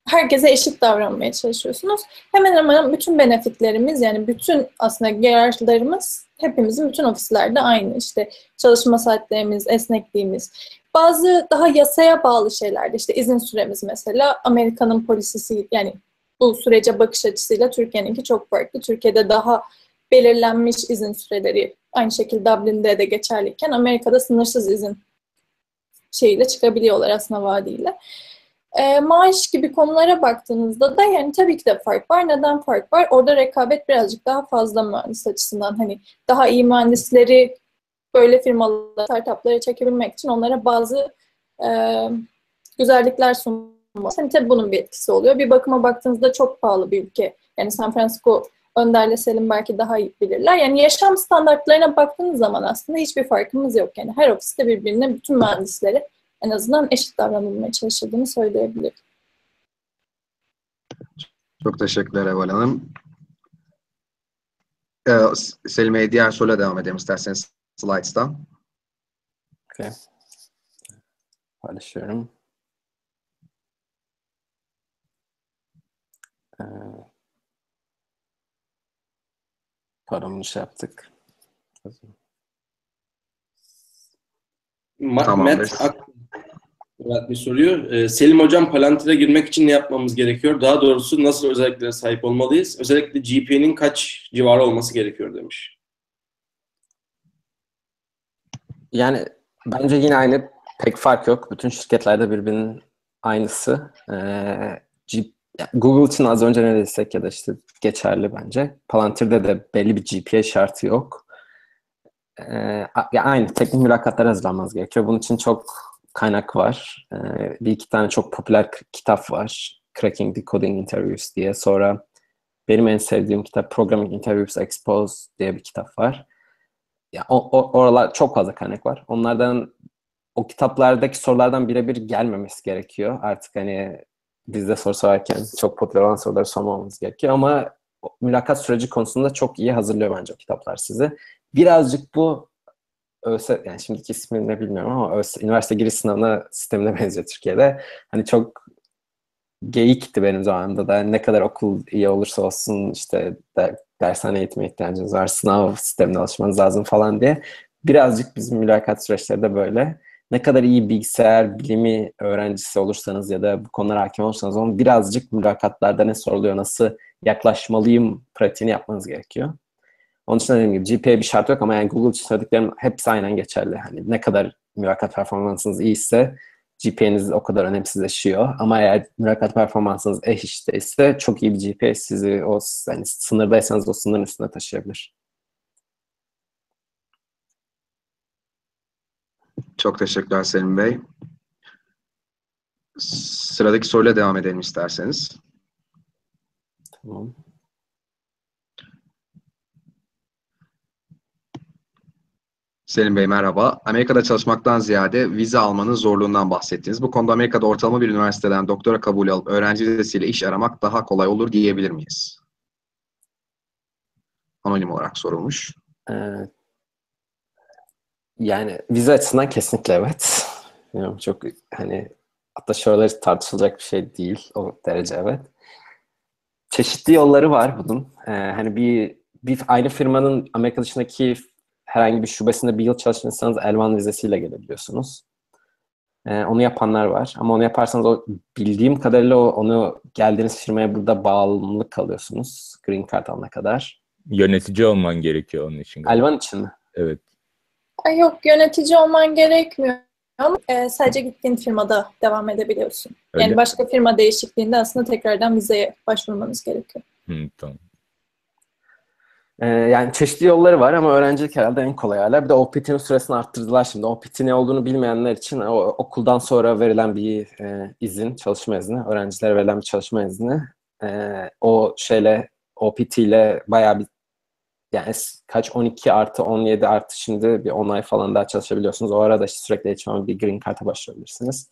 herkese eşit davranmaya çalışıyorsunuz. Hemen hemen bütün benefitlerimiz, yani bütün aslında yararlarımız hepimizin bütün ofislerde aynı. İşte çalışma saatlerimiz, esnekliğimiz. Bazı daha yasaya bağlı şeylerde, işte izin süremiz mesela, Amerika'nın polisisi, yani bu sürece bakış açısıyla Türkiye'ninki çok farklı. Türkiye'de daha belirlenmiş izin süreleri, aynı şekilde Dublin'de de geçerliyken Amerika'da sınırsız izin şeyiyle çıkabiliyorlar aslında, vaadiyle. Maaş gibi konulara baktığınızda da yani tabii ki de fark var. Neden fark var? Orada rekabet birazcık daha fazla mühendis açısından. Hani daha iyi mühendisleri böyle firmalara, startuplara çekebilmek için onlara bazı güzellikler sunulması. Hani tabii bunun bir etkisi oluyor. Bir bakıma baktığınızda çok pahalı bir ülke. Yani San Francisco, Önder'le Selim belki daha iyi bilirler. Yani yaşam standartlarına baktığınız zaman aslında hiçbir farkımız yok. Yani her ofiste birbirine bütün mühendisleri en azından eşit davranılmaya çalışıldığını söyleyebilirim. Çok teşekkürler Eval Hanım. Selim'e diğer soruya devam edelim isterseniz Slides'tan. Okay. Paylaşıyorum. Paramını şey yaptık. Tamamdır. Murat bir soruyor. Selim Hocam, Palantir'e girmek için ne yapmamız gerekiyor? Daha doğrusu nasıl özelliklere sahip olmalıyız? Özellikle GPA'nin kaç civarı olması gerekiyor demiş. Yani bence yine aynı, pek fark yok. Bütün şirketlerde birbirinin aynısı. Google için az önce ne dedik ya da işte geçerli bence. Palantir'de de belli bir GPA şartı yok. Aynı teknik mülakatlara hazırlanmanız gerekiyor. Bunun için çok kaynak var. Bir iki tane çok popüler kitap var. Cracking Decoding Interviews diye. Sonra benim en sevdiğim kitap Programming Interviews Exposed diye bir kitap var. Ya, oralar çok fazla kaynak var. Onlardan, o kitaplardaki sorulardan birebir gelmemesi gerekiyor. Artık hani bizde soru sorarken çok popüler olan soruları sormamamız gerekiyor. Ama mülakat süreci konusunda çok iyi hazırlıyor bence o kitaplar sizi. Birazcık bu ÖSE, yani şimdiki ismini ne bilmiyorum ama ÖSE, üniversite giriş sınavına sistemine benziyor Türkiye'de. Hani çok geyikti benim zamanımda da. Ne kadar okul iyi olursa olsun işte dershane eğitime ihtiyacınız var, sınav sistemine alışmanız lazım falan diye. Birazcık bizim mülakat süreçleri de böyle. Ne kadar iyi bilgisayar bilimi öğrencisi olursanız ya da bu konulara hakim olursanız onun birazcık mülakatlarda ne soruluyor, nasıl yaklaşmalıyım pratiğini yapmanız gerekiyor. Onun için dediğim gibi GPA bir şart yok ama yani Google için söylediklerim hepsi aynen geçerli. Hani ne kadar mülakat performansınız iyiyse GPA'niz o kadar önemsizleşiyor. Ama eğer mülakat performansınız işte ise çok iyi bir GPA sizi o, yani sınırdaysanız o sınırın üstüne taşıyabilir. Çok teşekkürler Selim Bey. Sıradaki soruyla devam edelim isterseniz. Tamam. Selim Bey merhaba. Amerika'da çalışmaktan ziyade vize almanın zorluğundan bahsettiniz. Bu konuda Amerika'da ortalama bir üniversiteden doktora kabulü alıp öğrenci vizesiyle iş aramak daha kolay olur diyebilir miyiz? Anonim olarak sorulmuş. Evet. Yani vize açısından kesinlikle evet. Bilmiyorum, çok hani hatta şöyle tartışılacak bir şey değil o derece evet. Çeşitli yolları var bunun. Hani bir aynı firmanın Amerika dışındaki herhangi bir şubesinde bir yıl çalışırsanız L1 vizesiyle gelebiliyorsunuz. Onu yapanlar var. Ama onu yaparsanız o, bildiğim kadarıyla onu geldiğiniz firmaya burada bağımlı kalıyorsunuz. Green Card alana kadar. Yönetici olman gerekiyor onun için. L1 için mi? Evet. Yok, yönetici olman gerekmiyor ama sadece gittiğin firmada devam edebiliyorsun. Öyle. Yani başka firma değişikliğinde aslında tekrardan vizeye başvurmanız gerekiyor. Hı, tamam. Yani çeşitli yolları var ama öğrencilik herhalde en kolay hala. Bir de OPT'nin süresini arttırdılar şimdi. OPT ne olduğunu bilmeyenler için okuldan sonra verilen bir izin, çalışma izni, öğrencilere verilen bir çalışma izni. O şeyle, OPT ile bayağı bir, yani kaç 12+17+ şimdi bir 10 ay falan daha çalışabiliyorsunuz. O arada işte sürekli HM'ye bir green card'a başvurabilirsiniz.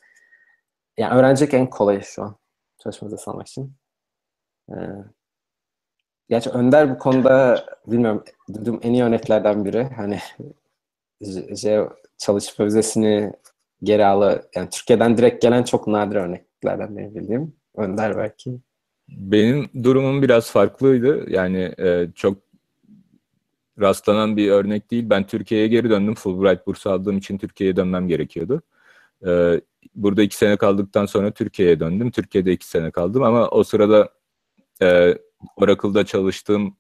Yani öğrencilik en kolayı şu an çalışma vizesi almak için. Gerçi Önder bu konuda bilmiyorum, duyduğum en iyi örneklerden biri. Hani çalışma vizesini geri alı, yani Türkiye'den direkt gelen çok nadir örneklerden benim bildiğim. Önder belki. Benim durumum biraz farklıydı. Yani çok rastlanan bir örnek değil. Ben Türkiye'ye geri döndüm. Fulbright bursu aldığım için Türkiye'ye dönmem gerekiyordu. Burada 2 sene kaldıktan sonra Türkiye'ye döndüm. Türkiye'de 2 sene kaldım ama o sırada Oracle'da çalıştığım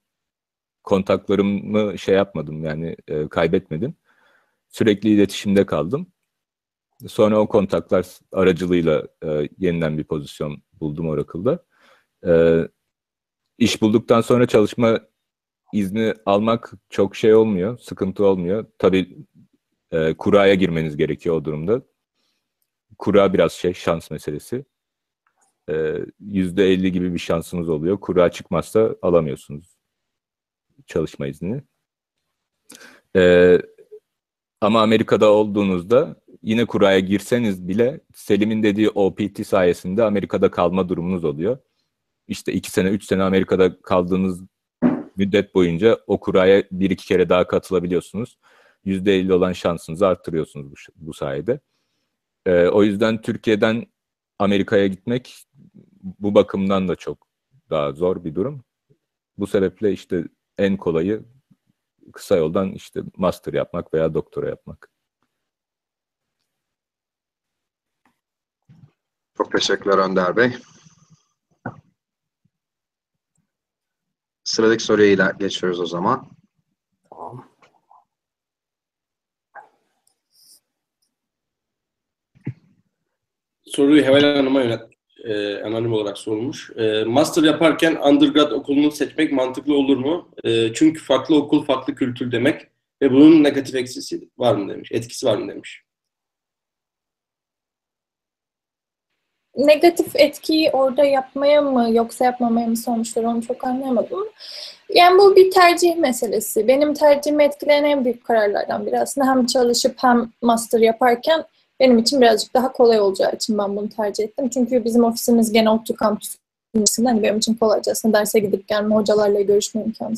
kontaklarımı şey yapmadım, yani kaybetmedim. Sürekli iletişimde kaldım. Sonra o kontaklar aracılığıyla yeniden bir pozisyon buldum Oracle'da. İş bulduktan sonra çalışma izni almak çok şey olmuyor, sıkıntı olmuyor. Tabii kuraya girmeniz gerekiyor o durumda. Kura biraz şey, şans meselesi. %50 gibi bir şansınız oluyor. Kura çıkmazsa alamıyorsunuz çalışma iznini. Ama Amerika'da olduğunuzda yine kuraya girseniz bile Selim'in dediği OPT sayesinde Amerika'da kalma durumunuz oluyor. İşte 2 sene, 3 sene Amerika'da kaldığınız müddet boyunca o kuraya 1-2 kere daha katılabiliyorsunuz. %50 olan şansınızı arttırıyorsunuz bu sayede. O yüzden Türkiye'den Amerika'ya gitmek bu bakımdan da çok daha zor bir durum. Bu sebeple işte en kolayı kısa yoldan işte master yapmak veya doktora yapmak. Çok teşekkürler Önder Bey. Sıradaki soruya geçiyoruz o zaman. Tamam. Soruyu Heval Hanım'a yöneltmiş, anonim olarak sorulmuş. Master yaparken undergrad okulunu seçmek mantıklı olur mu? Çünkü farklı okul, farklı kültür demek ve bunun negatif eksisi var mı demiş, etkisi var mı demiş. Negatif etkiyi orada yapmaya mı yoksa yapmamaya mı sormuşlar, onu çok anlayamadım. Yani bu bir tercih meselesi. Benim tercihimi etkileyen en büyük kararlardan biri aslında, hem çalışıp hem master yaparken benim için birazcık daha kolay olacağı için ben bunu tercih ettim. Çünkü bizim ofisimiz gene ODTÜ kampüsünde, hani benim için kolayca aslında derse gidip gelme, hocalarla görüşme imkanı.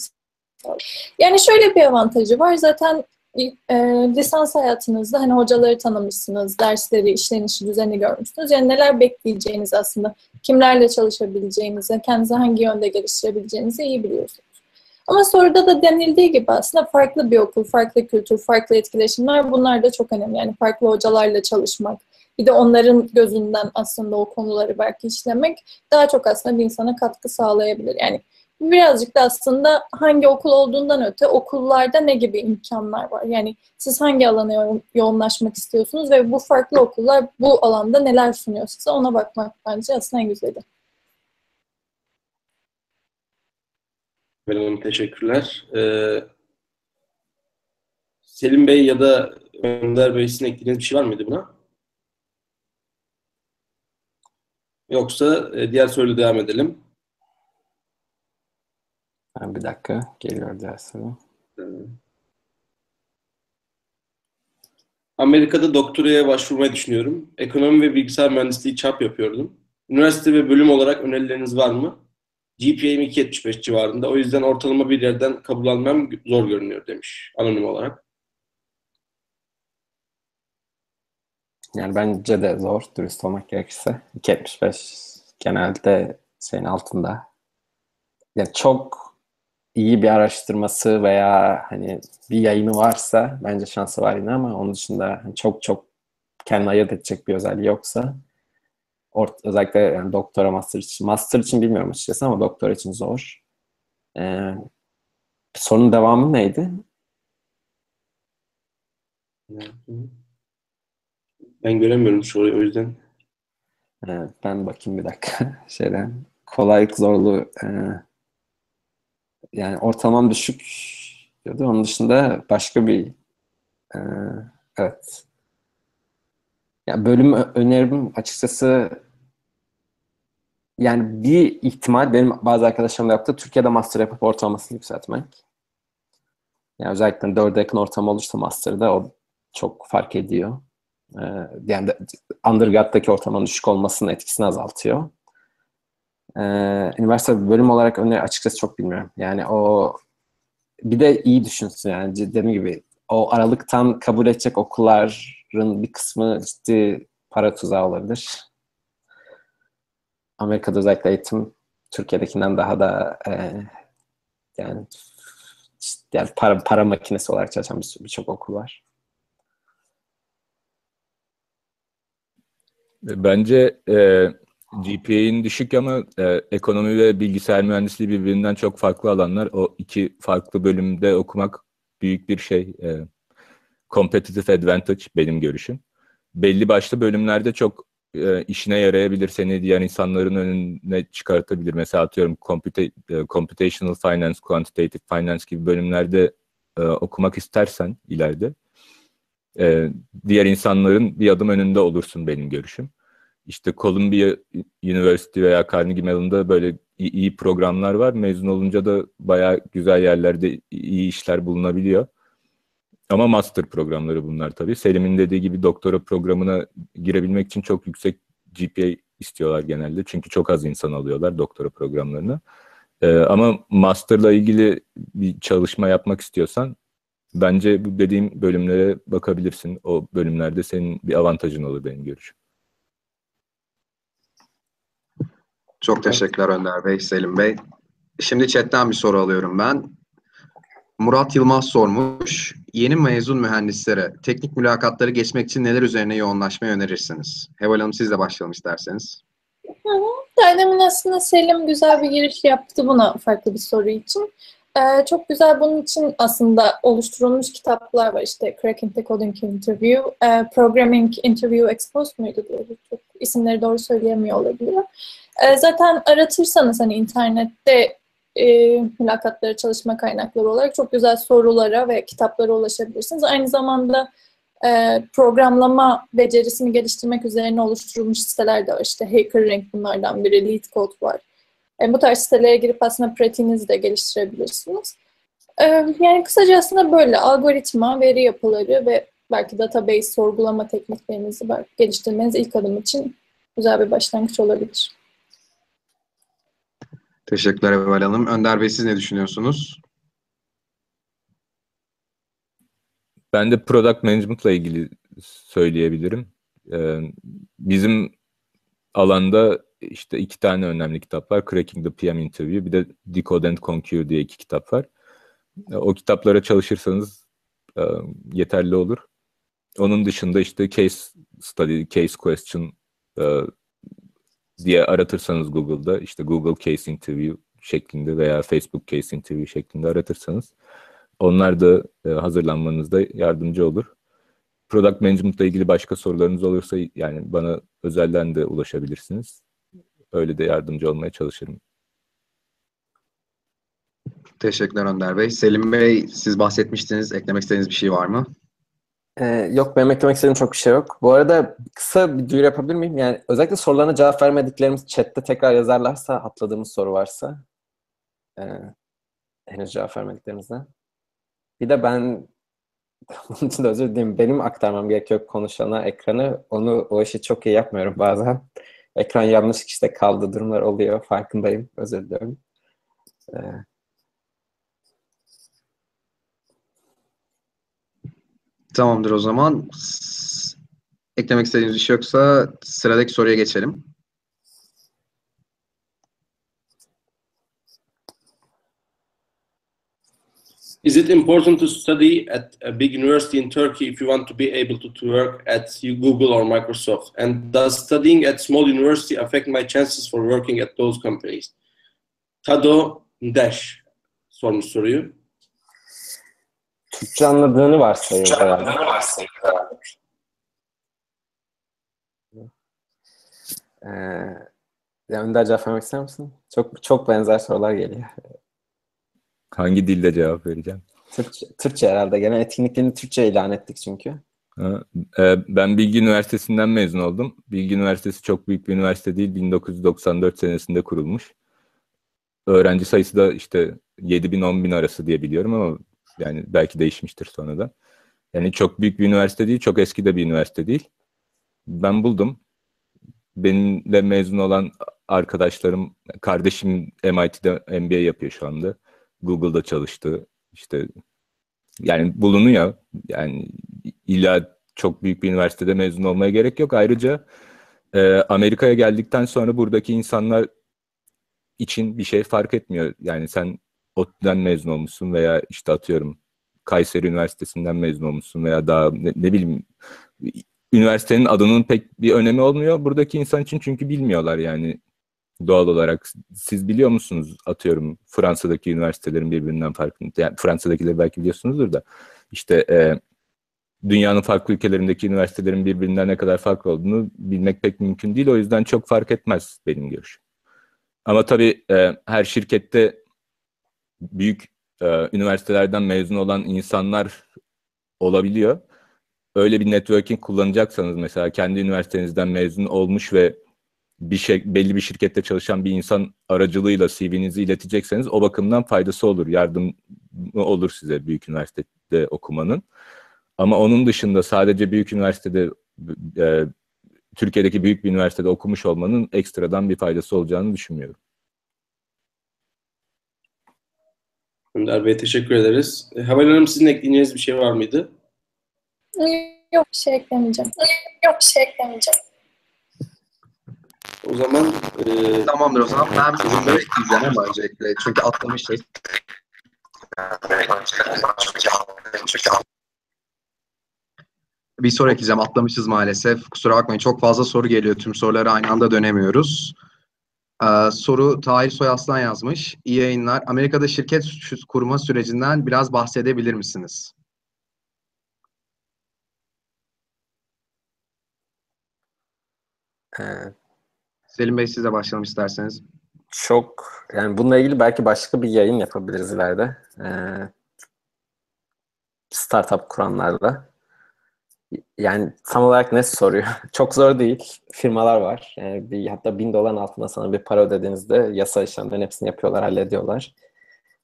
Yani şöyle bir avantajı var zaten. Lisans hayatınızda hani hocaları tanımışsınız, dersleri, işlenişi, düzeni görmüşsünüz. Yani neler bekleyeceğiniz aslında, kimlerle çalışabileceğinizi, kendinizi hangi yönde geliştirebileceğinizi iyi biliyorsunuz. Ama soruda da denildiği gibi aslında farklı bir okul, farklı kültür, farklı etkileşimler, bunlar da çok önemli. Yani farklı hocalarla çalışmak, bir de onların gözünden aslında o konuları belki işlemek daha çok aslında bir insana katkı sağlayabilir. Yani birazcık da aslında hangi okul olduğundan öte okullarda ne gibi imkanlar var? Yani siz hangi alana yoğunlaşmak istiyorsunuz ve bu farklı okullar bu alanda neler sunuyor size, ona bakmak bence aslında en güzeli. Benim teşekkürler. Selim Bey ya da Önder Bey, sizin eklediğiniz bir şey var mıydı buna? Yoksa diğer soruyla devam edelim. Bir dakika, geliyor diğer soru. Amerika'da doktoraya başvurmayı düşünüyorum. Ekonomi ve bilgisayar mühendisliği çap yapıyordum. Üniversite ve bölüm olarak önerileriniz var mı? GPA'm 2.75 civarında. O yüzden ortalama bir yerden kabul almam zor görünüyor demiş anonim olarak. Yani bence de zor, dürüst olmak gerekirse. 2.75 genelde şeyin altında. Yani çok iyi bir araştırması veya hani bir yayını varsa bence şansı var yine, ama onun dışında çok çok kendini ayırt edecek bir özelliği yoksa özellikle yani doktora, master için bilmiyorum açıkçası, ama doktora için zor. Sorunun devamı neydi? Ben göremiyorum soruyu, o yüzden. Ben bakayım bir dakika. Şeyden, kolaylık zorluğu. Yani ortalamam düşük diyordu. Onun dışında başka bir evet. Yani bölüm önerim açıkçası, yani bir ihtimal benim bazı arkadaşlarım da yaptı. Türkiye'de master yapıp ortalamasını yükseltmek. Yani özellikle 4'e yakın ortalama olursa master'da o çok fark ediyor. Yani undergrad'daki ortalamanın düşük olmasının etkisini azaltıyor. Üniversite bölüm olarak öneri açıkçası çok bilmiyorum. Yani o bir de iyi düşünsün, yani dediğim gibi o aralıktan kabul edecek okulların bir kısmı ciddi para tuzağı olabilir. Amerika'da özellikle eğitim Türkiye'dekinden daha da yani para makinesi olarak çalışan birçok okul var. Bence GPA'nin düşük ama ekonomi ve bilgisayar mühendisliği birbirinden çok farklı alanlar. O iki farklı bölümde okumak büyük bir şey. Competitive advantage benim görüşüm. Belli başlı bölümlerde çok işine yarayabilir, seni diğer insanların önüne çıkartabilir. Mesela atıyorum computational finance, quantitative finance gibi bölümlerde okumak istersen ileride diğer insanların bir adım önünde olursun benim görüşüm. İşte Columbia University veya Carnegie Mellon'da böyle iyi programlar var. Mezun olunca da bayağı güzel yerlerde iyi işler bulunabiliyor. Ama master programları bunlar tabii. Selim'in dediği gibi doktora programına girebilmek için çok yüksek GPA istiyorlar genelde. Çünkü çok az insan alıyorlar doktora programlarını. Ama master'la ilgili bir çalışma yapmak istiyorsan bence bu dediğim bölümlere bakabilirsin. O bölümlerde senin bir avantajın olur benim görüşüm. Çok teşekkürler Önder Bey, Selim Bey. Şimdi chatten bir soru alıyorum ben. Murat Yılmaz sormuş. Yeni mezun mühendislere teknik mülakatları geçmek için neler üzerine yoğunlaşmayı önerirsiniz? Heval Hanım siz de başlayalım isterseniz. Demin aslında Selim güzel bir giriş yaptı buna farklı bir soru için. Çok güzel bunun için aslında oluşturulmuş kitaplar var. İşte Cracking the Coding Interview, Programming Interview Exposed muydu diye. Çok isimleri doğru söyleyemiyor olabilirim. Zaten aratırsanız hani internette mülakatlara çalışma kaynakları olarak çok güzel sorulara ve kitaplara ulaşabilirsiniz. Aynı zamanda programlama becerisini geliştirmek üzerine oluşturulmuş siteler de var. İşte HackerRank bunlardan biri, LeetCode var. Bu tarz sitelere girip aslında pratiğinizi de geliştirebilirsiniz. Yani kısaca aslında böyle algoritma, veri yapıları ve belki database sorgulama tekniklerinizi geliştirmeniz ilk adım için güzel bir başlangıç olabilir. Teşekkürler Eval Hanım. Önder Bey siz ne düşünüyorsunuz? Ben de product management'la ilgili söyleyebilirim. Bizim alanda işte iki tane önemli kitap var. Cracking the PM Interview, bir de Decode and Conquer diye iki kitap var. O kitaplara çalışırsanız yeterli olur. Onun dışında işte case study, case question diye aratırsanız Google'da, işte Google Case Interview şeklinde veya Facebook Case Interview şeklinde aratırsanız onlar da hazırlanmanızda yardımcı olur. Product Management'la ilgili başka sorularınız olursa yani bana özelden de ulaşabilirsiniz. Öyle de yardımcı olmaya çalışırım. Teşekkürler Önder Bey. Selim Bey siz bahsetmiştiniz. Eklemek istediğiniz bir şey var mı? Yok, benim eklemek istediğim çok bir şey yok. Bu arada kısa bir duyuru yapabilir miyim? Yani özellikle sorularına cevap vermediklerimiz chatte tekrar yazarlarsa, atladığımız soru varsa henüz cevap vermediklerimizde. Bir de ben bunun için de özür dileyim. Benim aktarmam gerekiyor konuşana ekranı. O işi çok iyi yapmıyorum bazen. Ekran yanlış işte kaldı durumlar oluyor. Farkındayım. Özür diliyorum. Tamamdır o zaman. Eklemek istediğiniz bir şey yoksa sıradaki soruya geçelim. Is it important to study at a big university in Turkey if you want to be able to work at Google or Microsoft? And does studying at small university affect my chances for working at those companies? Tado Dash sormuş soruyu. Türkçe anladığını varsayıyor herhalde. Önder cevap vermek ister misin? Çok benzer sorular geliyor. Hangi dilde cevap vereceğim? Türkçe herhalde. Genel etkinliklerini Türkçe ilan ettik çünkü. Ben Bilgi Üniversitesi'nden mezun oldum. Bilgi Üniversitesi çok büyük bir üniversite değil. 1994 senesinde kurulmuş. Öğrenci sayısı da işte 7.000-10.000 arası diye biliyorum ama yani belki değişmiştir sonradan. Yani çok büyük bir üniversite değil, çok eski de bir üniversite değil. Ben buldum. Benimle mezun olan arkadaşlarım, kardeşim MIT'de MBA yapıyor şu anda. Google'da çalıştı. İşte yani bulunuyor. Yani illa çok büyük bir üniversitede mezun olmaya gerek yok. Ayrıca Amerika'ya geldikten sonra buradaki insanlar için bir şey fark etmiyor. Yani sen ODTÜ'den mezun olmuşsun veya işte atıyorum Kayseri Üniversitesi'nden mezun olmuşsun veya daha ne bileyim üniversitenin adının pek bir önemi olmuyor buradaki insan için çünkü bilmiyorlar yani doğal olarak. Siz biliyor musunuz atıyorum Fransa'daki üniversitelerin birbirinden farkını, yani Fransa'dakileri belki biliyorsunuzdur da işte dünyanın farklı ülkelerindeki üniversitelerin birbirinden ne kadar farklı olduğunu bilmek pek mümkün değil. O yüzden çok fark etmez benim görüşüm. Ama tabii her şirkette büyük üniversitelerden mezun olan insanlar olabiliyor. Öyle bir networking kullanacaksanız mesela kendi üniversitenizden mezun olmuş ve belli bir şirkette çalışan bir insan aracılığıyla CV'nizi iletecekseniz o bakımdan faydası olur, yardımı olur size büyük üniversitede okumanın. Ama onun dışında sadece büyük üniversitede, Türkiye'deki büyük bir üniversitede okumuş olmanın ekstradan bir faydası olacağını düşünmüyorum. Önder Bey teşekkür ederiz. Haval Hanım sizin ekleyeceğiniz bir şey var mıydı? Yok bir şey eklemeyeceğim. O zaman... Tamamdır o zaman. Ben bir şey ekleyeceğim ama öncelikle. Çünkü atlamışız. Bir soru ekleyeceğim. Atlamışız maalesef. Kusura bakmayın. Çok fazla soru geliyor. Tüm soruları aynı anda dönemiyoruz. Soru Tahir Soyaslan yazmış. İyi yayınlar. Amerika'da şirket kurma sürecinden biraz bahsedebilir misiniz? Selim Bey siz de başlayalım isterseniz. Çok, yani bununla ilgili belki başka bir yayın yapabiliriz ileride. Startup kuranlarla. Yani tam olarak ne soruyor? Çok zor değil. Firmalar var. Yani hatta $1000 altında sana bir para ödediğinizde yasa işlemlerin hepsini yapıyorlar, hallediyorlar.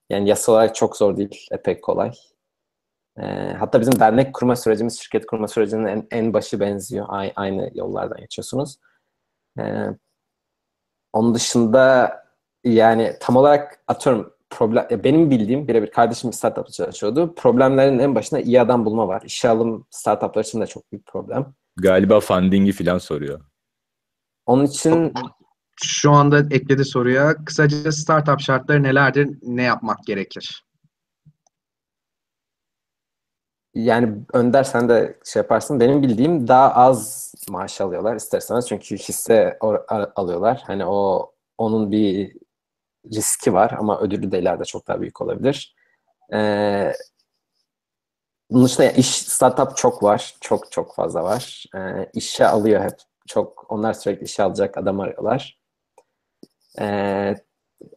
Yani yasa olarak çok zor değil. Epey kolay. Hatta bizim dernek kurma sürecimiz, şirket kurma sürecinin en başı benziyor. Aynı yollardan geçiyorsunuz. Onun dışında yani tam olarak atıyorum benim bildiğim birebir kardeşim bir startup'ta çalışıyordu. Problemlerin en başında iyi adam bulma var. İşe alım startup'lar için de çok büyük problem. Galiba funding'i falan soruyor. Onun için şu anda ekledi soruya. Kısaca startup şartları nelerdir? Ne yapmak gerekir? Yani Önder sen de şey yaparsın. Benim bildiğim daha az maaş alıyorlar isterseniz. Çünkü hisse alıyorlar. Hani onun bir riski var ama ödülü de ileride çok daha büyük olabilir. Bunun dışında yani startup çok var. Çok fazla var. İşe alıyor hep. Onlar sürekli işe alacak adam arıyorlar.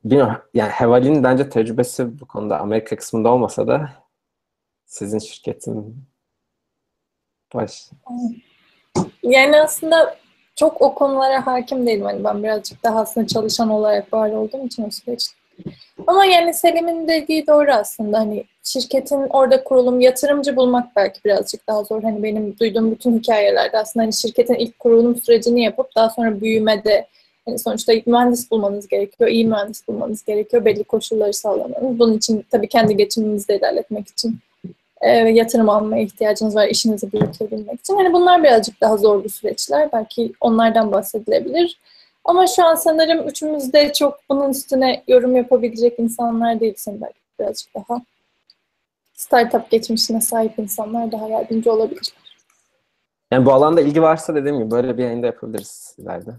Bilmiyorum. Yani Heval'in bence tecrübesi bu konuda Amerika kısmında olmasa da sizin şirketin Yani aslında çok o konulara hakim değilim. Hani ben birazcık daha aslında çalışan olarak var olduğum için o süreçte. Ama yani Selim'in dediği doğru aslında. Hani şirketin orada kurulum, yatırımcı bulmak belki birazcık daha zor. Hani benim duyduğum bütün hikayelerde aslında hani şirketin ilk kurulum sürecini yapıp daha sonra büyümede yani sonuçta mühendis bulmanız gerekiyor, iyi mühendis bulmanız gerekiyor, belli koşulları sağlamanız. Bunun için tabii kendi geçiminizi de ilerletmek için yatırım almaya ihtiyacınız var işinizi büyütebilmek için. Hani bunlar birazcık daha zorlu süreçler. Belki onlardan bahsedilebilir. Ama şu an sanırım üçümüz de çok bunun üstüne yorum yapabilecek insanlar değilsin. Belki birazcık daha startup geçmişine sahip insanlar daha yardımcı olabilir. Yani bu alanda ilgi varsa dediğim gibi böyle bir yayında yapabiliriz ileride.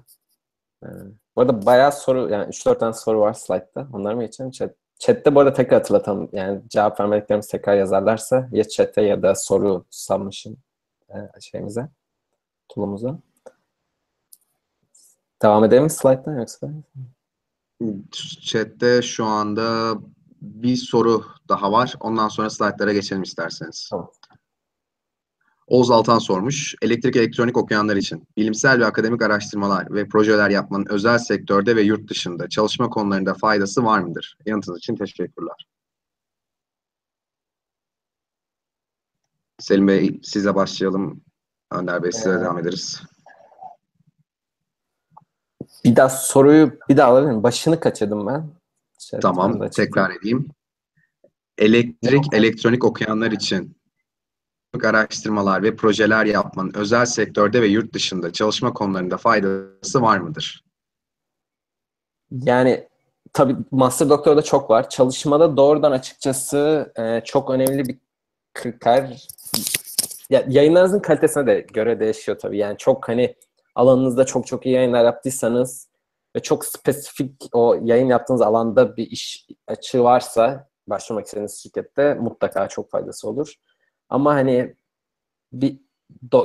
Bu arada bayağı soru, yani 3-4 tane soru var slide'da. Onları mı geçelim? Chat'te bu arada tekrar hatırlatalım. Yani cevap vermediklerimiz tekrar yazarlarsa ya chat'te ya da soru sanmışım şeyimize, tool'umuza. Devam edelim mi slide'dan yoksa? Chat'te şu anda bir soru daha var. Ondan sonra slide'lara geçelim isterseniz. Tamam. Oğuz Altan sormuş. Elektrik elektronik okuyanlar için bilimsel ve akademik araştırmalar ve projeler yapmanın özel sektörde ve yurt dışında çalışma konularında faydası var mıdır? Yanıtınız için teşekkürler. Selim Bey sizle başlayalım. Önder Bey size devam ederiz. Bir daha soruyu bir daha alabilirim. Başını kaçırdım ben. Tamam tekrar edeyim. Elektronik okuyanlar için araştırmalar ve projeler yapmanın özel sektörde ve yurt dışında çalışma konularında faydası var mıdır? Yani tabii master doktorada çok var. Çalışmada doğrudan açıkçası çok önemli bir kriter. Ya, yayınlarınızın kalitesine de göre değişiyor tabii. Yani çok hani alanınızda çok iyi yayınlar yaptıysanız ve çok spesifik o yayın yaptığınız alanda bir iş açığı varsa başvurmak istediğiniz şirkette mutlaka çok faydası olur. Ama hani bir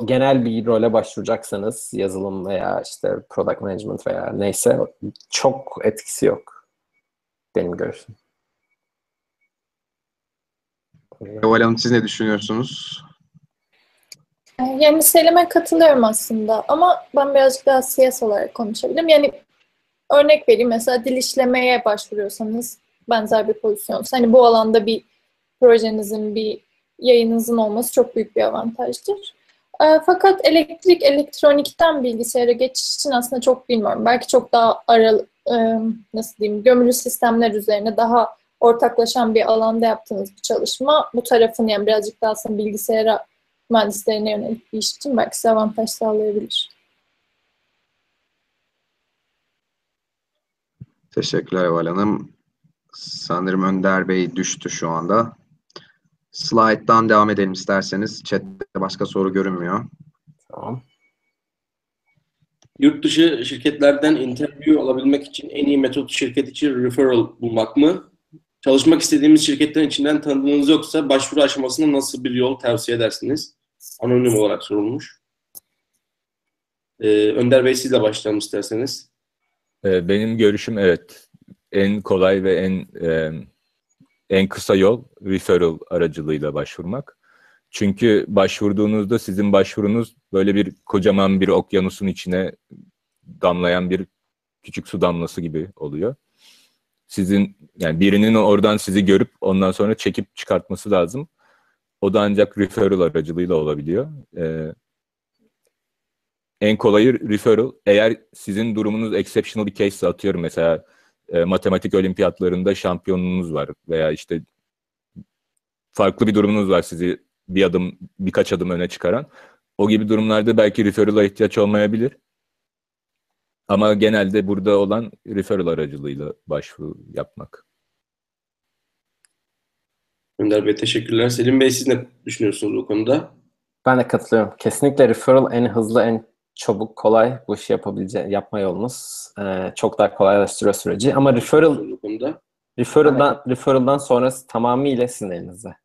genel bir role başvuracaksanız yazılım veya işte product management veya neyse çok etkisi yok benim görüşüm. Eval Hanım, siz ne düşünüyorsunuz? Yani Selim'e katılıyorum aslında ama ben birazcık daha CS olarak konuşabilirim. Yani örnek vereyim, mesela dil işlemeye başvuruyorsanız benzer bir pozisyon. Hani bu alanda bir projenizin, bir yayınınızın olması çok büyük bir avantajdır. Fakat elektronikten bilgisayara geçiş için aslında çok bilmiyorum. Belki çok daha gömülü sistemler üzerine daha ortaklaşan bir alanda yaptığınız bir çalışma bu tarafın yani birazcık daha aslında bilgisayara mühendislerine yönelik bir iş için belki size avantaj sağlayabilir. Teşekkürler Eval Hanım. Sanırım Önder Bey düştü şu anda. Slide'dan devam edelim isterseniz. Chat'te başka soru görünmüyor. Tamam. Yurt dışı şirketlerden interview alabilmek için en iyi metot şirket için referral bulmak mı? Çalışmak istediğimiz şirketlerin içinden tanıdığınız yoksa başvuru aşamasında nasıl bir yol tavsiye edersiniz? Anonim olarak sorulmuş. Önder Bey, sizle başlayalım isterseniz. Benim görüşüm evet. En kolay ve en kısa yol referral aracılığıyla başvurmak. Çünkü başvurduğunuzda sizin başvurunuz böyle bir kocaman bir okyanusun içine damlayan bir küçük su damlası gibi oluyor. Sizin yani birinin oradan sizi görüp ondan sonra çekip çıkartması lazım. O da ancak referral aracılığıyla olabiliyor. En kolayı referral. Eğer sizin durumunuz exceptional bir case, atıyorum mesela matematik olimpiyatlarında şampiyonunuz var veya işte farklı bir durumunuz var sizi birkaç adım öne çıkaran. O gibi durumlarda belki referral'a ihtiyaç olmayabilir. Ama genelde burada olan referral aracılığıyla başvuru yapmak. Önder Bey teşekkürler. Selim Bey, siz ne düşünüyorsunuz bu konuda? Ben de katılıyorum. Kesinlikle referral en hızlı, en çabuk, kolay bu işi yapma yolumuz. Çok daha kolaylaştırıyor süreci. Ama referral'dan sonrası tamamıyla sizin elinizde.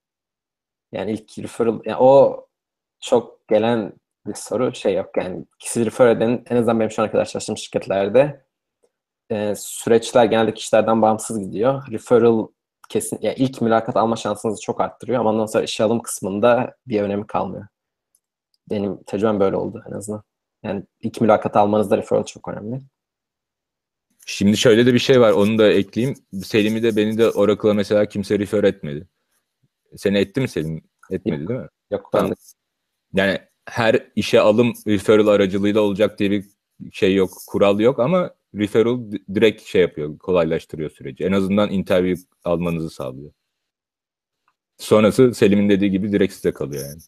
Yani ilk referral, yani o çok gelen bir soru yok. Yani kişi refer edenin, en azından benim şu ana kadar çalıştığım şirketlerde süreçler genelde kişilerden bağımsız gidiyor. Referral kesin, yani ilk mülakat alma şansınızı çok arttırıyor ama ondan sonra işe alım kısmında bir önemi kalmıyor. Benim tecrübem böyle oldu en azından. Yani ilk mülakat almanızda referral çok önemli. Şimdi şöyle de bir şey var, onu da ekleyeyim. Selim'i de beni de Oracle'a mesela kimse refer etmedi. Seni etti mi Selim? Etmedi değil mi? Yok. Tamam. Yani her işe alım referral aracılığıyla olacak diye bir şey yok, kural yok ama referral direkt şey yapıyor, kolaylaştırıyor süreci. En azından interview almanızı sağlıyor. Sonrası Selim'in dediği gibi direkt size kalıyor yani.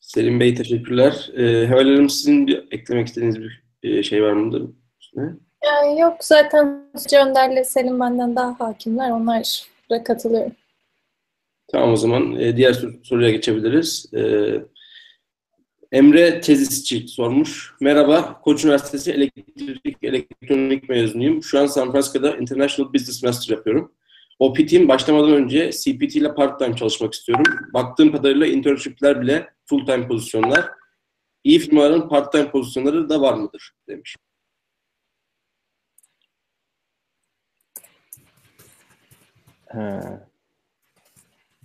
Selim Bey teşekkürler. Heval Hanım, sizin eklemek istediğiniz bir şey var mıdır? Yani yok, zaten Önder'le Selim benden daha hakimler. Onlara katılıyorum. Tamam, o zaman diğer soruya geçebiliriz. Emre Tezisçi sormuş. Merhaba, Koç Üniversitesi elektronik mezunuyum. Şu an San Francisco'da International Business Master yapıyorum. OPT'im başlamadan önce CPT ile part-time çalışmak istiyorum. Baktığım kadarıyla internshipler bile full-time pozisyonlar. İyi firmaların part-time pozisyonları da var mıdır? Demiş.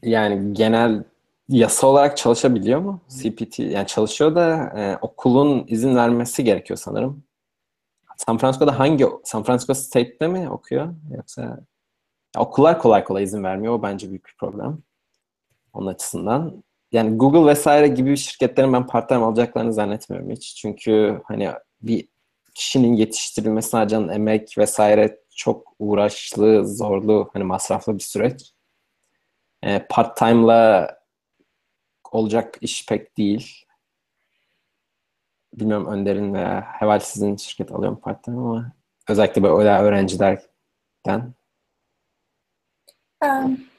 Yani genel yasa olarak çalışabiliyor mu? CPT yani çalışıyor da okulun izin vermesi gerekiyor sanırım. San Francisco State'de mi okuyor? Yoksa okullar kolay izin vermiyor. O bence büyük bir problem. Onun açısından. Yani Google vesaire gibi şirketlerin ben part-time alacaklarını zannetmiyorum hiç. Çünkü hani bir kişinin yetiştirilmesine harcanan emek vesaire çok uğraşlı, zorlu, hani masraflı bir süreç. Part-time'la olacak iş pek değil. Bilmiyorum Önder'in veya Heval sizin şirket alıyor mu part-time, ama özellikle böyle öğrencilerden.